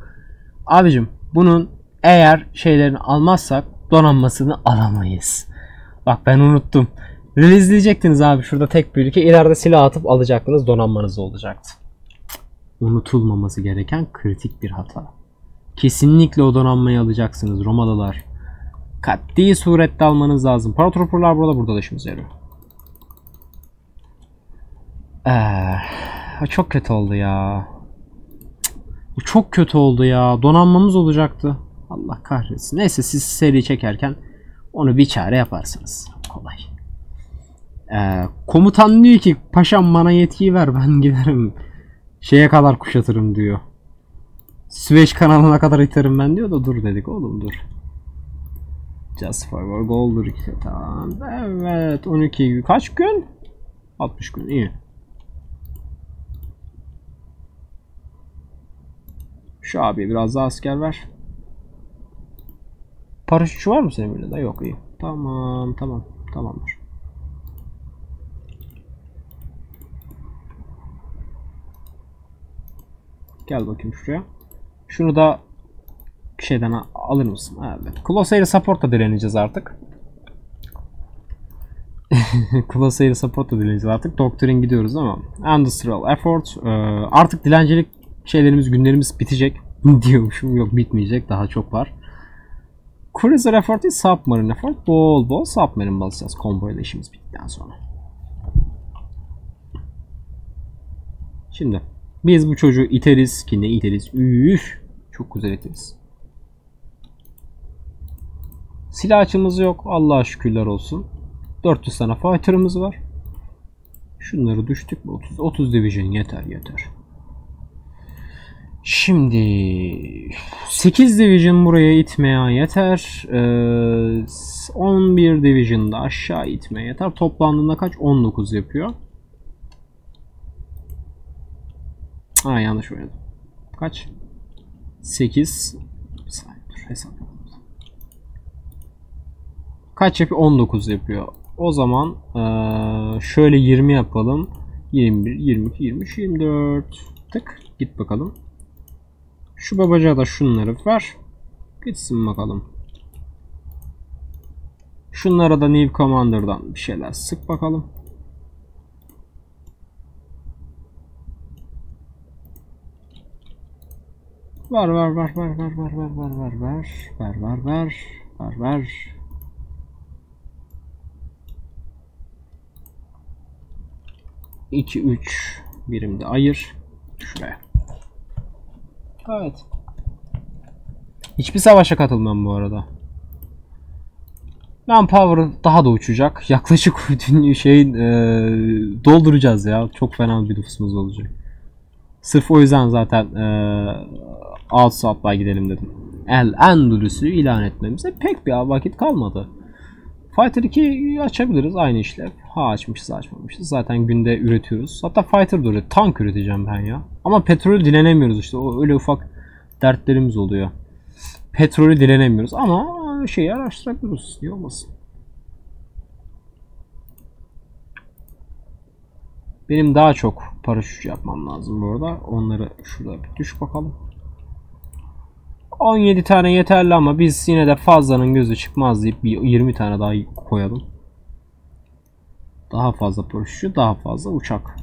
Abicim bunun eğer şeylerini almazsak donanmasını alamayız. Bak ben unuttum. Releaseleyecektiniz abi şurada tek bir ülke. İleride silah atıp alacaktınız, donanmanız olacaktı. Unutulmaması gereken kritik bir hata. Kesinlikle o donanmayı alacaksınız Romalılar. Katli surette almanız lazım. Paratroperlar burada burada da işimize yarıyor. Ee, çok kötü oldu ya. Bu çok kötü oldu ya. Donanmamız olacaktı. Allah kahretsin. Neyse siz seri çekerken onu bir çare yaparsınız. Kolay. Ee, komutan diyor ki paşam bana yetkiyi ver ben giderim. Şeye kadar kuşatırım diyor. Süveyş kanalına kadar iterim ben diyor da dur dedik oğlum dur. Just forward goal iki tamam. Evet on iki kaç gün? altmış gün iyi. Şu abi biraz daha asker ver. Paraşütçü var mı senin birinde? Yok iyi. Tamam tamam tamamdır. Gel bakayım şuraya. Şunu da şeyden alır mısın? Evet. Closair support'la direneceğiz artık. Closair support'la direneceğiz artık. Doktorin gidiyoruz ama industrial effort. Ee, artık dilencilik şeylerimiz, günlerimiz bitecek diyormuşum. Yok bitmeyecek. Daha çok var. Cruiser effort değil, submarine effort. Bol bol submarine basacağız. Combo ile işimiz bittikten sonra. Şimdi biz bu çocuğu iteriz ki ne iteriz. Üf, çok güzel iteriz. Silah açımız yok. Allah'a şükürler olsun. dört yüz tane fighter'ımız var. Şunları düştük mü? otuz, otuz division yeter yeter. Şimdi sekiz division buraya itmeye yeter. Ee, on bir division da aşağı itmeye yeter. Toplandığında kaç? on dokuz yapıyor. Ha yanlış oynadım. Kaç? sekiz. Bir saniye dur hesap. Kaç yapıyor? on dokuz yapıyor. O zaman ee, şöyle yirmi yapalım. yirmi bir, yirmi iki, yirmi üç, yirmi dört. Tık. Git bakalım. Şu babacağa da şunları ver. Gitsin bakalım. Şunlara da New Commander'dan bir şeyler sık bakalım. Var var var var var var var var var var var var var var var. iki üç birimde ayır şuraya. Evet. Hiçbir savaşa katılmam bu arada. Manpower daha da uçacak. Yaklaşık bütün şeyin e, dolduracağız ya. Çok fena bir nüfusumuz olacak. Sırf o yüzden zaten e, alt sapla gidelim dedim. El Endülüs'ü ilan etmemize pek bir vakit kalmadı. Fighter iki'yi açabiliriz aynı işlev. Ha açmışız açmamışız. Zaten günde üretiyoruz. Hatta Fighter doğru tank üreteceğim ben ya. Ama petrolü dilenemiyoruz işte. O öyle ufak dertlerimiz oluyor. Petrolü dilenemiyoruz ama şeyi araştırabiliriz. Niye olmasın? Benim daha çok paraşüt yapmam lazım bu arada. Onları şurada bir düş bakalım. on yedi tane yeterli ama biz yine de fazlanın gözü çıkmaz deyip bir yirmi tane daha koyalım. Daha fazla paraşütçü, daha fazla uçak.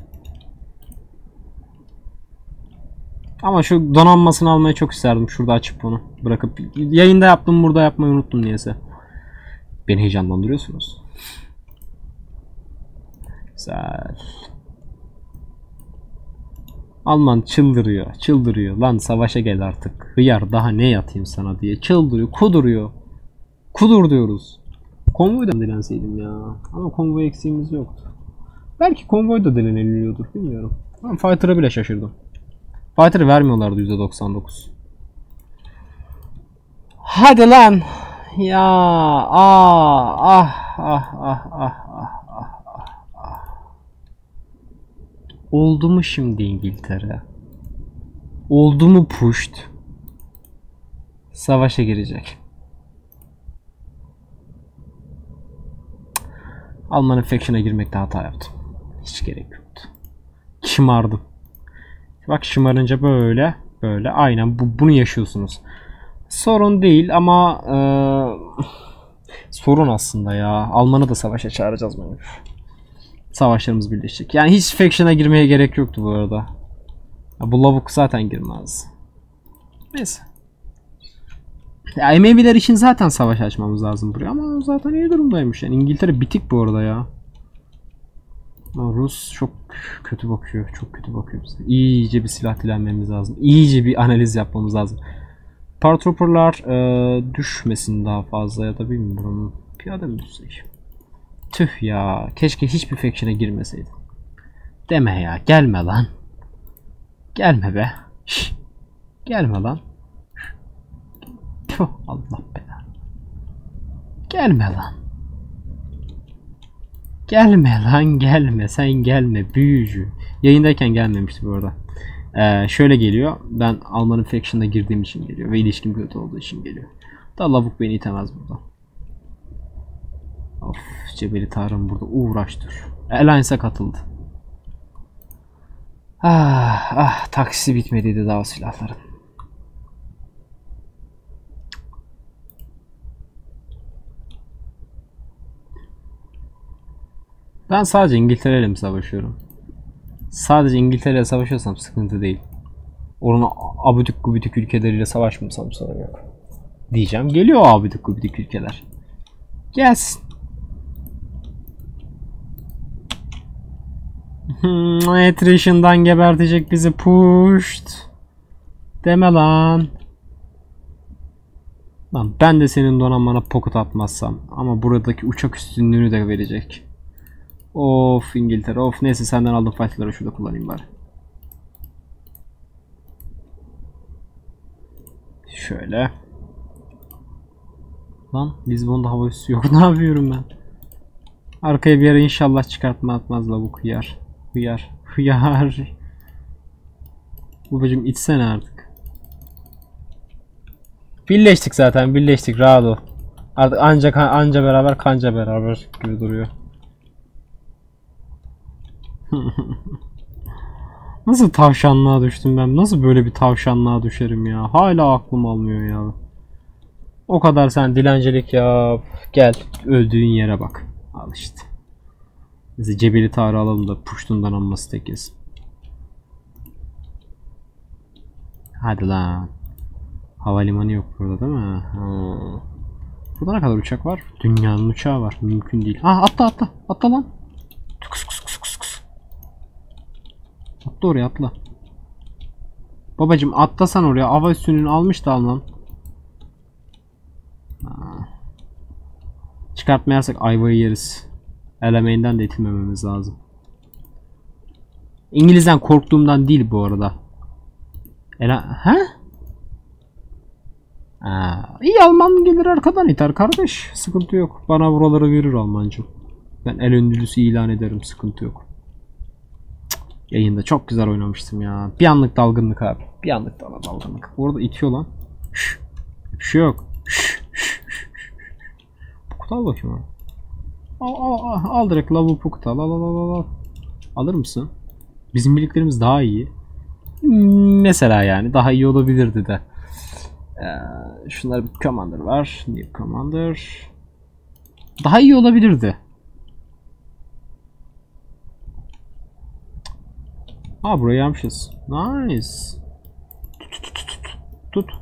Ama şu donanmasını almayı çok isterdim. Şurada açıp bunu bırakıp yayında yaptım, burada yapmayı unuttum niyeyse. Beni heyecanlandırıyorsunuz. Güzel. Alman çıldırıyor, çıldırıyor. Lan savaşa gel artık. Hıyar daha ne yatayım sana diye çıldırıyor, kuduruyor. Kudur diyoruz. Konvoydan dilenseydim ya. Ama konvoy eksiğimiz yoktu. Belki konvoyda dileniliyordur bilmiyorum. Ben fighter'a bile şaşırdım. Fighter'ı vermiyorlardı yüzde doksan dokuz. Hadi lan. Ya ah ah ah ah ah ah ah ah. Oldu mu şimdi İngiltere? Oldu mu pushed? Savaşa girecek. Alman infection'a girmekte hata yaptım. Hiç gerek yoktu. Şımardım. Bak şımarınca böyle böyle aynen bu, bunu yaşıyorsunuz. Sorun değil ama e, sorun aslında ya. Alman'ı da savaşa çağıracağız mı? Savaşlarımız birleşecek. Yani hiç faction'a girmeye gerek yoktu bu arada. Ya, bu lavuk zaten girmez. Neyse. Ya Emeviler için zaten savaş açmamız lazım buraya ama zaten iyi durumdaymış. Yani İngiltere bitik bu arada ya. Ama Rus çok kötü bakıyor. Çok kötü bakıyor bize. İyice bir silah dilenmemiz lazım. İyice bir analiz yapmamız lazım. Paratrooper'lar e, düşmesin daha fazla ya da bilmiyorum. Piyade mi düşsek? Tüh ya. Keşke hiçbir faction'a girmeseydim. Deme ya. Gelme lan. Gelme be. Şişt. Gelme lan. Tüh, Allah belanı. Gelme lan. Gelme lan gelme. Sen gelme. Büyücü. Yayındayken gelmemişti bu arada. Ee, şöyle geliyor. Ben Alman'ın faction'a girdiğim için geliyor. Ve ilişkim kötü olduğu için geliyor. Da lavuk beni itemez buradan. Of. Cebeli Tarım burada uğraştır. Alliance'a katıldı. Ah, ah taksi bitmediydi daha silahların. Ben sadece İngiltere'yle mi savaşıyorum? Sadece İngiltere'yle savaşıyorsam sıkıntı değil. Orada abidik gubidik ülkeleriyle savaşmasam sorun yok. Diyeceğim geliyor abidik gubidik ülkeler. Gelsin. Attrition'dan gebertecek bizi pushed. Deme lan. Lan ben de senin donanmana pocket atmazsam. Ama buradaki uçak üstünlüğünü de verecek. Of İngiltere of neyse senden aldığım fightları şurada kullanayım bari. Şöyle. Lan Lisbon'da hava üssü yok. Ne yapıyorum ben? Arkaya bir yere inşallah çıkartma atmaz la bu hıyar. Hıyar. Hıyar. Babacım içsene artık. Birleştik zaten birleştik rahat ol. Artık ancak anca beraber kanca beraber gibi duruyor. Nasıl tavşanlığa düştüm ben? Nasıl böyle bir tavşanlığa düşerim ya? Hala aklım almıyor ya. O kadar sen dilencilik yap. Gel öldüğün yere bak. Al işte. Bizi Cebeli Tarı alalım da puştundan anması tekiz. Hadi lan. Havalimanı yok burada değil mi? Ha. Burada ne kadar uçak var? Dünyanın uçağı var. Mümkün değil. Ha atla atla. Atla lan. Kus kus kus kus. Atla oraya atla. Babacım atlasan oraya. Hava üssünün almış da almam. Çıkartmayarsak ayvayı yeriz. Elemeğinden de itilmememiz lazım. İngiliz'den korktuğumdan değil bu arada. Ele ha? Aa, iyi Alman gelir arkadan iter kardeş. Sıkıntı yok. Bana buraları verir Almancım. Ben el Endülüs'ü ilan ederim. Sıkıntı yok. Yayında çok güzel oynamıştım ya. Bir anlık dalgınlık abi. Bir anlık daha dalgınlık. Orada itiyor lan. Şşş. Bir şey yok. Şşş. Pukut al bakayım abi. Al, al, al, al direkt lavu pukut al. Al, al, al, al. Alır mısın? Bizim birliklerimiz daha iyi. Mesela yani. Daha iyi olabilirdi de. Ee, şunlar bir commander var. New commander. Daha iyi olabilirdi. Ha burayı yapmışız. Nice. Tut tut tut tut. Tut.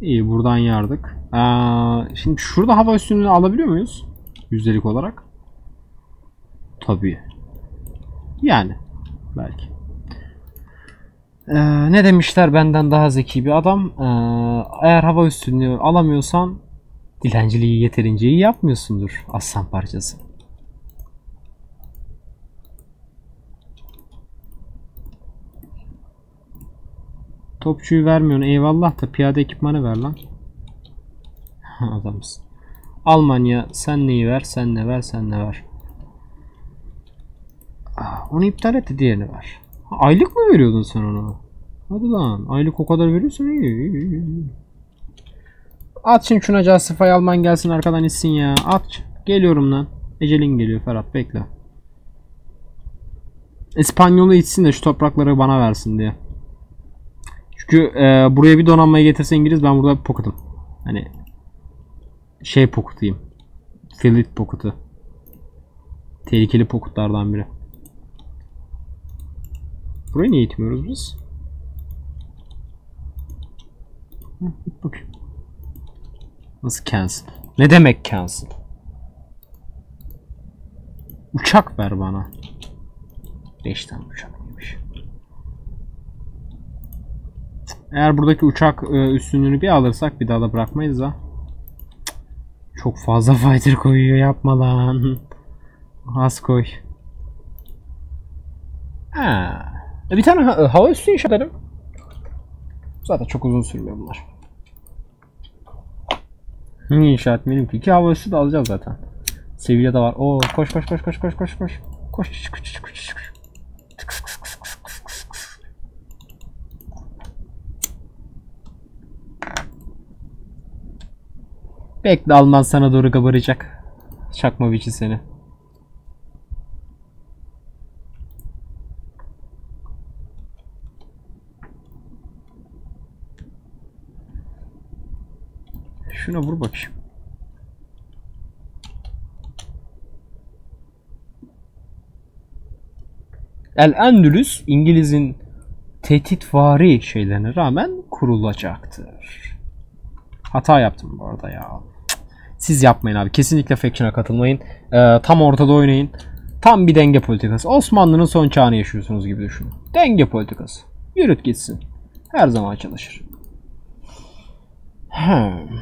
İyi buradan yardık. Ee, şimdi şurada hava üstünlüğünü alabiliyor muyuz? Yüzdelik olarak. Tabii. Yani. Belki. Ee, ne demişler benden daha zeki bir adam. Ee, eğer hava üstünlüğünü alamıyorsan dilenciliği yeterince iyi yapmıyorsundur aslan parçası. Topçuyu vermiyorsun. Eyvallah da piyade ekipmanı ver lan. Adamsın. Almanya sen neyi ver? Sen ne ver? Sen ne ver? Onu iptal etti, diğerini ver. Ha, aylık mı veriyordun sen ona? Hadi lan. Aylık o kadar veriyorsun. İyi. At şimdi şuna Casifay, Alman gelsin arkadan itsin ya. At. Geliyorum lan. Ecelin geliyor Ferhat, bekle. İspanyol'u itsin de şu toprakları bana versin diye. Çünkü e, buraya bir donanmayı getirse İngiliz, ben burada pocket'ım. Hani şey pocket'ıyım. Filit pocket'ı. Tehlikeli pocket'lardan biri. Buraya niye itmiyoruz biz? Hı, bakayım. Nasıl cancel? Ne demek cancel? Uçak ver bana. beş tane uçak mıymış? Eğer buradaki uçak üstünlüğünü bir alırsak bir daha da bırakmayız da. Çok fazla fighter koyuyor, yapma lan. Az koy. Ha. Bir tane ha hava üstü inşa ederim. Zaten çok uzun sürmüyor bunlar. Niye inşa etmeyelim ki? İki hava üstü de alacağız zaten. Sevilla da var. Oo, koş koş koş koş koş koş koş. Koş koş koş koş. Bekle, Alman sana doğru kabaracak. Çakma biçi seni. Şuna vur bakayım. El Endülüs İngiliz'in tehditvari şeylerine rağmen kurulacaktır. Hata yaptım bu arada ya. Siz yapmayın abi. Kesinlikle faction'a katılmayın. Ee, tam ortada oynayın. Tam bir denge politikası. Osmanlı'nın son çağını yaşıyorsunuz gibi düşünün. Denge politikası. Yürüt gitsin. Her zaman çalışır. Hmm.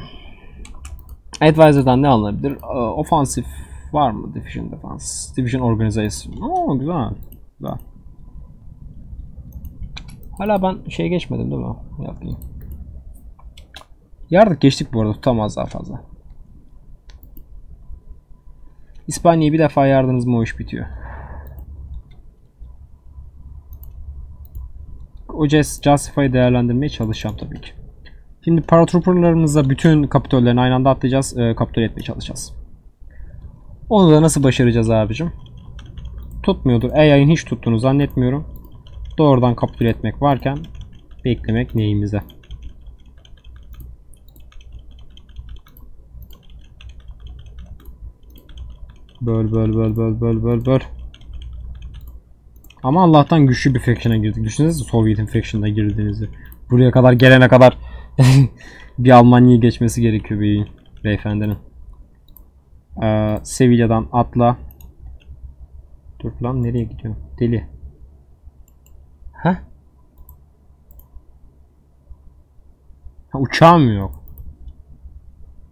Advisor'dan ne alınabilir? Ee, Ofansif var mı? Division defense. Division organization. Oo, güzel. Güzel. Hala ben şey geçmedim değil mi? Yapayım. Yardık geçtik bu arada. Tutamaz daha fazla. İspanya'yı bir defa yardınız mı o iş bitiyor. O Justify'ı değerlendirmeye çalışacağım tabii ki. Şimdi paratrooperlarımızla bütün kapitollerini aynı anda atlayacağız. E, kapitol etmeye çalışacağız. Onu da nasıl başaracağız abicim? Tutmuyordur. E yayın hiç tuttuğunu zannetmiyorum. Doğrudan kapitol etmek varken beklemek neyimize? Böl böl böl böl böl böl böl. Ama Allah'tan güçlü bir faction'a girdik. Düşünsenize Sovyet'in faction'a girdiğinizi. Buraya kadar gelene kadar bir Almanya'yı geçmesi gerekiyor bir beyefendinin. Ee, Sevilla'dan atla. Dur lan, nereye gidiyor? Deli. Heh. Ha, uçağım mı yok?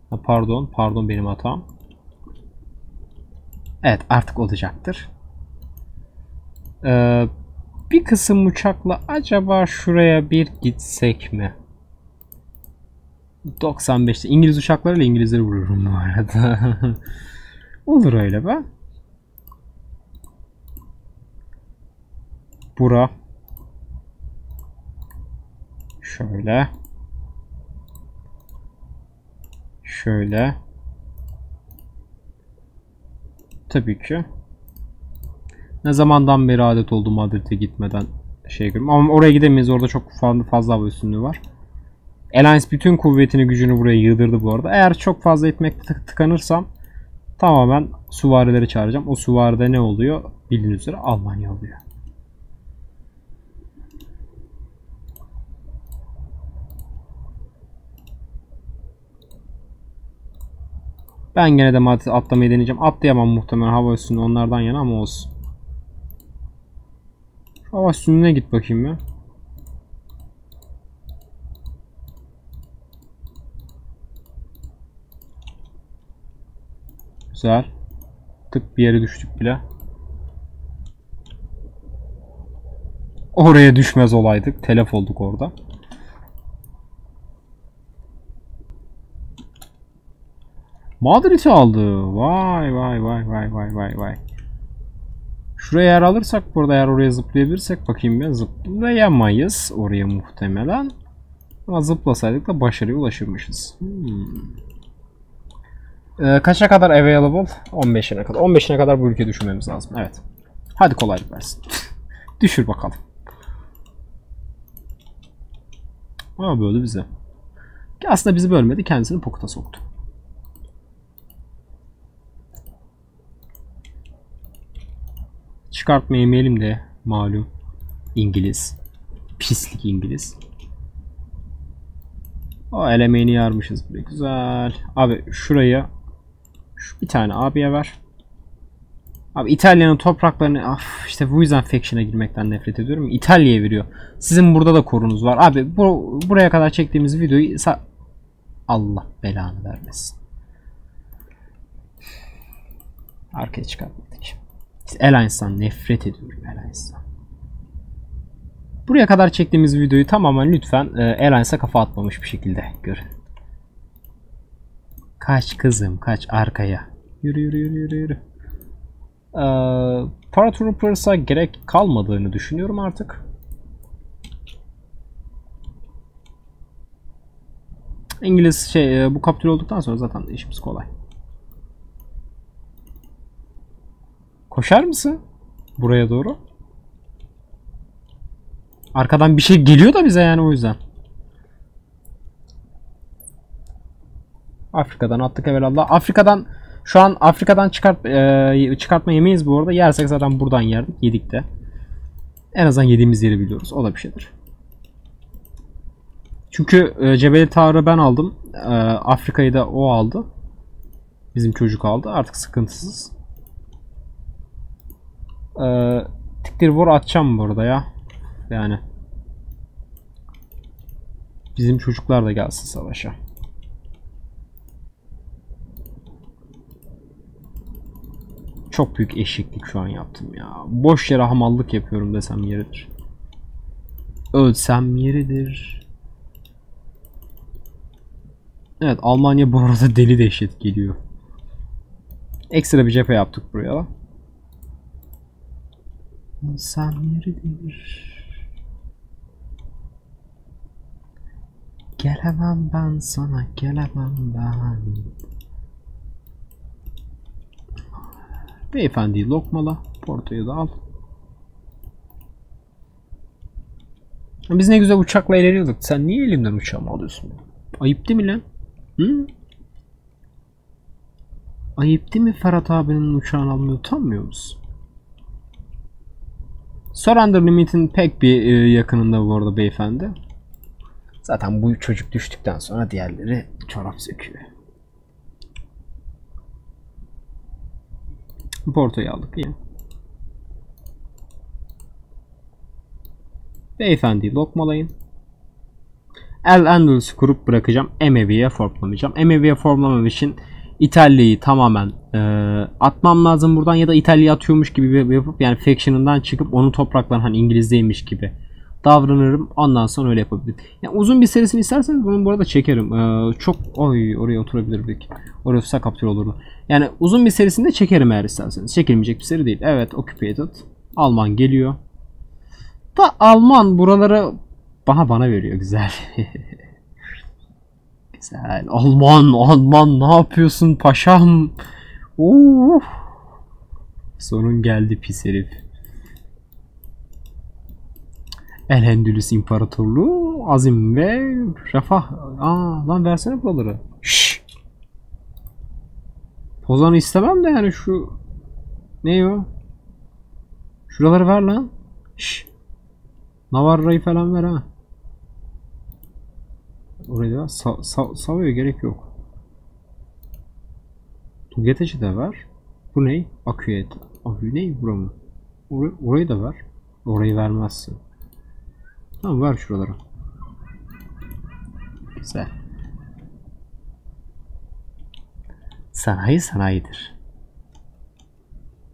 Ha, pardon, pardon benim hatam. Evet, artık olacaktır. Ee, bir kısım uçakla acaba şuraya bir gitsek mi? doksan beşte İngiliz uçaklarıyla İngilizleri vururum bu arada. Olur öyle be. Bura. Şöyle. Şöyle. Tabii ki. Ne zamandan beri adet oldu Madrid'e gitmeden şey girmem. Ama oraya gidemeyiz. Orada çok fazla hava üstünlüğü var. Alliance bütün kuvvetini, gücünü buraya yığdırdı bu arada. Eğer çok fazla etmekte tıkanırsam tamamen süvarileri çağıracağım. O süvaride ne oluyor? Bildiğiniz üzere Almanya oluyor. Ben gene de atlamayı deneyeceğim. Atlayamam muhtemelen hava üstünde onlardan yana, ama olsun. Şu hava üstüne git bakayım ya. Güzel. Tık bir yere düştük bile. Oraya düşmez olaydık. Telef olduk orada. Madrid'i aldı. Vay vay vay vay vay vay vay. Şuraya yer alırsak, burada eğer oraya zıplayabilirsek, bakayım ya, zıplayamayız oraya muhtemelen. Ama zıplasaydık da başarıya ulaşırmışız. Hmm. Ee, kaça kadar available? on beşine kadar. on beşine kadar bu ülkeyi düşünmemiz lazım. Evet. Hadi kolaylık versin. Düşür bakalım. Ama böyle bize. Aslında bizi bölmedi, kendisini pokuta soktu. Çıkartmayı yemeyelim de malum İngiliz. Pislik İngiliz. O elemeğini yarmışız bile. Güzel. Abi şuraya şu bir tane abiye ver. Abi İtalya'nın topraklarını, af işte bu yüzden faction'a girmekten nefret ediyorum. İtalya'ya veriyor. Sizin burada da korunuz var. Abi bu, buraya kadar çektiğimiz videoyu Allah belanı vermesin. Arkaya çıkartmadık. Alliance'dan nefret ediyorum. Alliance'dan. Buraya kadar çektiğimiz videoyu tamamen lütfen e, Alliance'a kafa atmamış bir şekilde görün. Kaç kızım, kaç arkaya. Yürü yürü yürü yürü yürü. Ee, Paratroopers'a gerek kalmadığını düşünüyorum artık. İngiliz şey e, bu kapitül olduktan sonra zaten işimiz kolay. Koşar mısın buraya doğru? Arkadan bir şey geliyor da bize, yani o yüzden. Afrika'dan attık evvelallah. Afrika'dan şu an Afrika'dan çıkart e, çıkartma yemeyiz bu arada. Yersek zaten buradan yerdik. Yedik de. En azından yediğimiz yeri biliyoruz. O da bir şeydir. Çünkü e, Cebel-i Tarık'ı ben aldım. E, Afrika'yı da o aldı. Bizim çocuk aldı. Artık sıkıntısız. Ee, Tiktir vur atacağım burada ya. Yani bizim çocuklar da gelsin savaşa. Çok büyük eşeklik şu an yaptım ya. Boş yere hamallık yapıyorum desem yeridir. Ölsem yeridir. Evet, Almanya bu arada deli dehşet geliyor. Ekstra bir cephe yaptık buraya da. Sen yeridir. Gelemem ben sana, gelemem ben. Beyefendi lokmala, Porto'yu da al. Biz ne güzel uçakla ilerliyorduk. Sen niye elimden uçağımı alıyorsun? Ayıp değil mi lan? Hı? Ayıp değil mi Ferhat abinin uçağını almaya utanmıyor musun? Surrender limit'in pek bir yakınında bu arada beyefendi. Zaten bu çocuk düştükten sonra diğerleri çorap söküyor. Porto'yu aldık. İyi. Beyefendiyi lokmalayın. El Endülüs'ü kurup bırakacağım. Emevi'ye formlamayacağım. Emevi'ye formlamam için İtalya'yı tamamen e, atmam lazım buradan, ya da İtalya'yı atıyormuş gibi yapıp, yani faction'ından çıkıp onun topraklarını hani İngiliz'deymiş gibi davranırım. Ondan sonra öyle yapabilirim. Yani uzun bir serisini isterseniz bunu burada çekerim. E, çok oy oraya oturabilirdik. Oraya tutsak kaptür olurdu. Yani uzun bir serisini de çekerim eğer isterseniz. Çekilmeyecek bir seri değil. Evet, occupied. Alman geliyor. Da Alman buraları bana bana veriyor. Güzel. Güzel. Alman, Alman ne yapıyorsun paşam? Uf. Sonun geldi pis herif. El Endülüs İmparatorluğu, azim ve refah. Aa, lan versene buraları. Şşş. Pozanı istemem de yani şu. Ne o? Şuraları ver lan. Şşş. Navarra'yı falan ver ha. Oraya sav sav savaya gerek yok. Tugeteci de var. Bu ney? Aküye. Akü ney buramı? Or orayı da ver. Orayı vermezsin. Tamam, ver şuralara. Güzel. Sanayi sanayidir.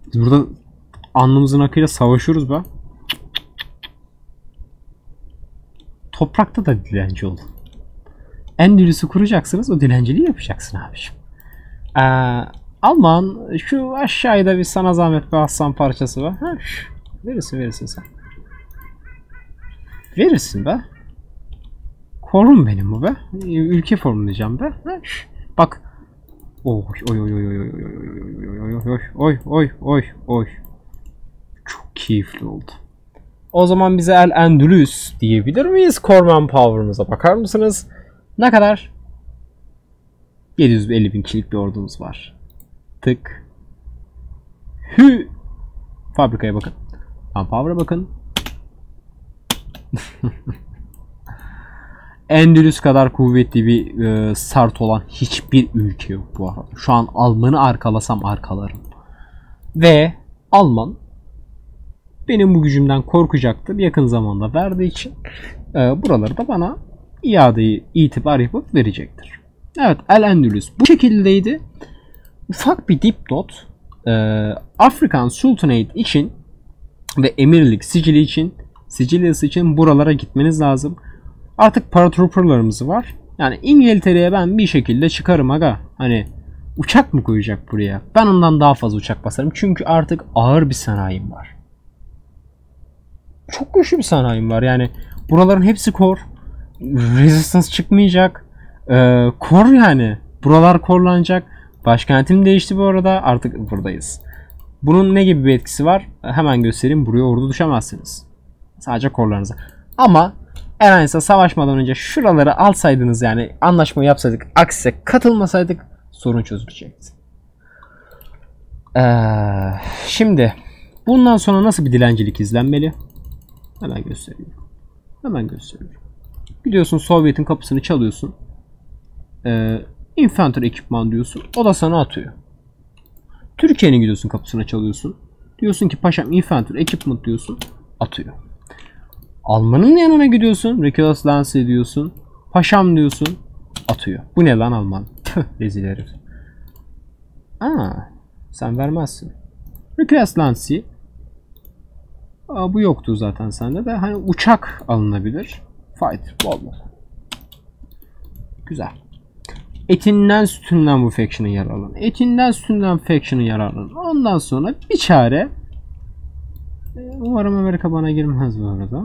Biz burada alnımızın akıyla savaşıyoruz be. Toprakta da dilenci oldum. Endülüs'ü kuracaksınız, o dilenciliği yapacaksın abiciğim. Ee, Alman, şu aşağıda bir sana zahmet bir aslan parçası var. Ha, verirsin verirsin sen. Verirsin be. Korun benim bu be. Ülke formlayacağım be. Ha, bak. Oy oy oy oy oy oy oy oy oy oy oy. Çok keyifli oldu. O zaman bize El Endülüs diyebilir miyiz? Korman power'ımıza bakar mısınız? Ne kadar? yedi yüz elli bin kişilik bir ordumuz var. Tık. Hü. Fabrikaya bakın. Manpower'a bakın. Endülüs kadar kuvvetli bir e, sart olan hiçbir ülke yok bu arada. Şu an Alman'ı arkalasam arkalarım. Ve Alman benim bu gücümden korkacaktır yakın zamanda verdiği için e, buraları da bana iadeyi itibar yapıp verecektir. Evet, El Endülüs bu şekildeydi. Ufak bir dipnot. E, African Sultanate için ve Emirlik Sicilya için Sicilya'sı için buralara gitmeniz lazım. Artık paratrooperlarımız var. Yani İngiltere'ye ben bir şekilde çıkarım aga. Hani uçak mı koyacak buraya? Ben ondan daha fazla uçak basarım. Çünkü artık ağır bir sanayim var. Çok güçlü bir sanayim var. Yani buraların hepsi core. Resistance çıkmayacak. Ee, core yani. Buralar corelanacak. Başkentim değişti bu arada. Artık buradayız. Bunun ne gibi bir etkisi var? Hemen göstereyim. Buraya ordu düşemezsiniz. Sadece core'larınıza. Ama Eren'se savaşmadan önce şuraları alsaydınız, yani anlaşma yapsaydık, aksine katılmasaydık sorun çözülecekti. Ee, şimdi bundan sonra nasıl bir dilencilik izlenmeli? Hemen göstereyim. Hemen göstereyim. Biliyorsun Sovyet'in kapısını çalıyorsun. Ee, infantry ekipman diyorsun. O da sana atıyor. Türkiye'nin gidiyorsun kapısına çalıyorsun. Diyorsun ki paşam infantry ekipman diyorsun. Atıyor. Alman'ın yanına gidiyorsun. Reckless Lance ediyorsun. Paşam diyorsun. Atıyor. Bu ne lan Alman? Tüh, rezil herif. Aa, sen vermezsin. Reckless Lance. Aa, bu yoktu zaten sende de. Hani uçak alınabilir. Fight. Bol bol. Güzel. Etinden sütünden bu faction'ı yararlan. Etinden sütünden faction'ı yararlan. Ondan sonra bir çare. Umarım Amerika bana girmez bu arada.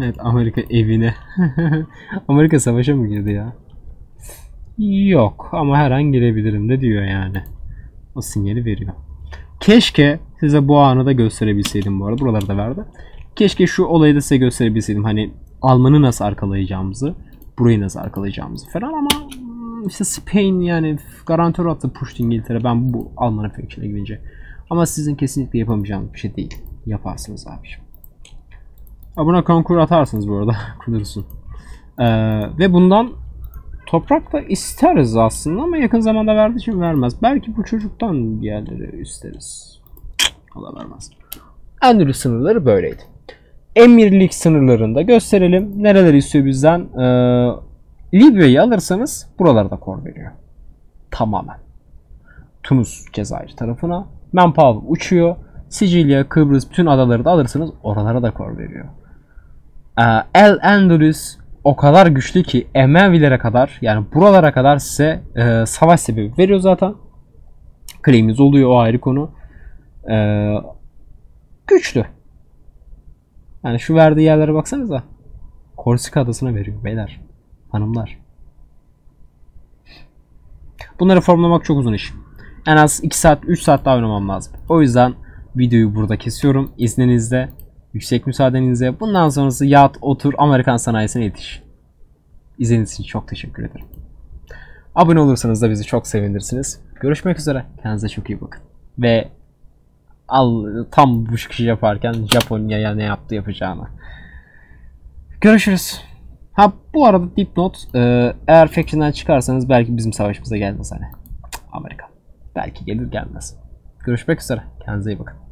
Evet, Amerika evine. Amerika savaşa mı girdi ya? Yok ama her an girebilirim de diyor yani. O sinyali veriyor. Keşke size bu anı da gösterebilseydim bu arada. Buraları da verdi. Keşke şu olayı da size gösterebilseydim. Hani Alman'ı nasıl arkalayacağımızı, burayı nasıl arkalayacağımızı falan ama işte Spain yani garantör attı pushed İngiltere. Ben bu Alman efektine gidince. Ama sizin kesinlikle yapamayacağınız bir şey değil. Yaparsınız abiciğim. Buna konkur atarsınız bu arada. Kudursun. Ee, ve bundan toprak da isteriz aslında ama yakın zamanda verdiği için vermez. Belki bu çocuktan bir yerleri isteriz. O da vermez. Endülüs sınırları böyleydi. Emirlik sınırlarında gösterelim. Nereleri istiyor bizden? Ee, Libya'yı alırsanız buralarda kor veriyor. Tamamen. Tunus, Cezayir tarafına. Manpower uçuyor. Sicilya, Kıbrıs, bütün adaları da alırsanız oralara da kor veriyor. Ee, El Endülüs o kadar güçlü ki Emevilere kadar, yani buralara kadar size e, savaş sebebi veriyor zaten. Claim'iniz oluyor, o ayrı konu. Ee, güçlü. Yani şu verdiği yerlere baksanıza. Korsika adasına veriyor beyler. Hanımlar. Bunları formlamak çok uzun iş. En az iki saat üç saat daha oynamam lazım. O yüzden videoyu burada kesiyorum. İzninizle, yüksek müsaadenizle bundan sonrası yat, otur, Amerikan sanayisine yetiş. İzlediğiniz için çok teşekkür ederim. Abone olursanız da bizi çok sevinirsiniz. Görüşmek üzere. Kendinize çok iyi bakın. Ve al tam bu çıkışı yaparken Japonya'ya ne yaptı yapacağını. Görüşürüz. Ha bu arada dipnot, eğer faction'dan çıkarsanız belki bizim savaşımıza gelmez hani. Amerika. Belki gelir gelmez. Görüşmek üzere. Kendinize iyi bakın.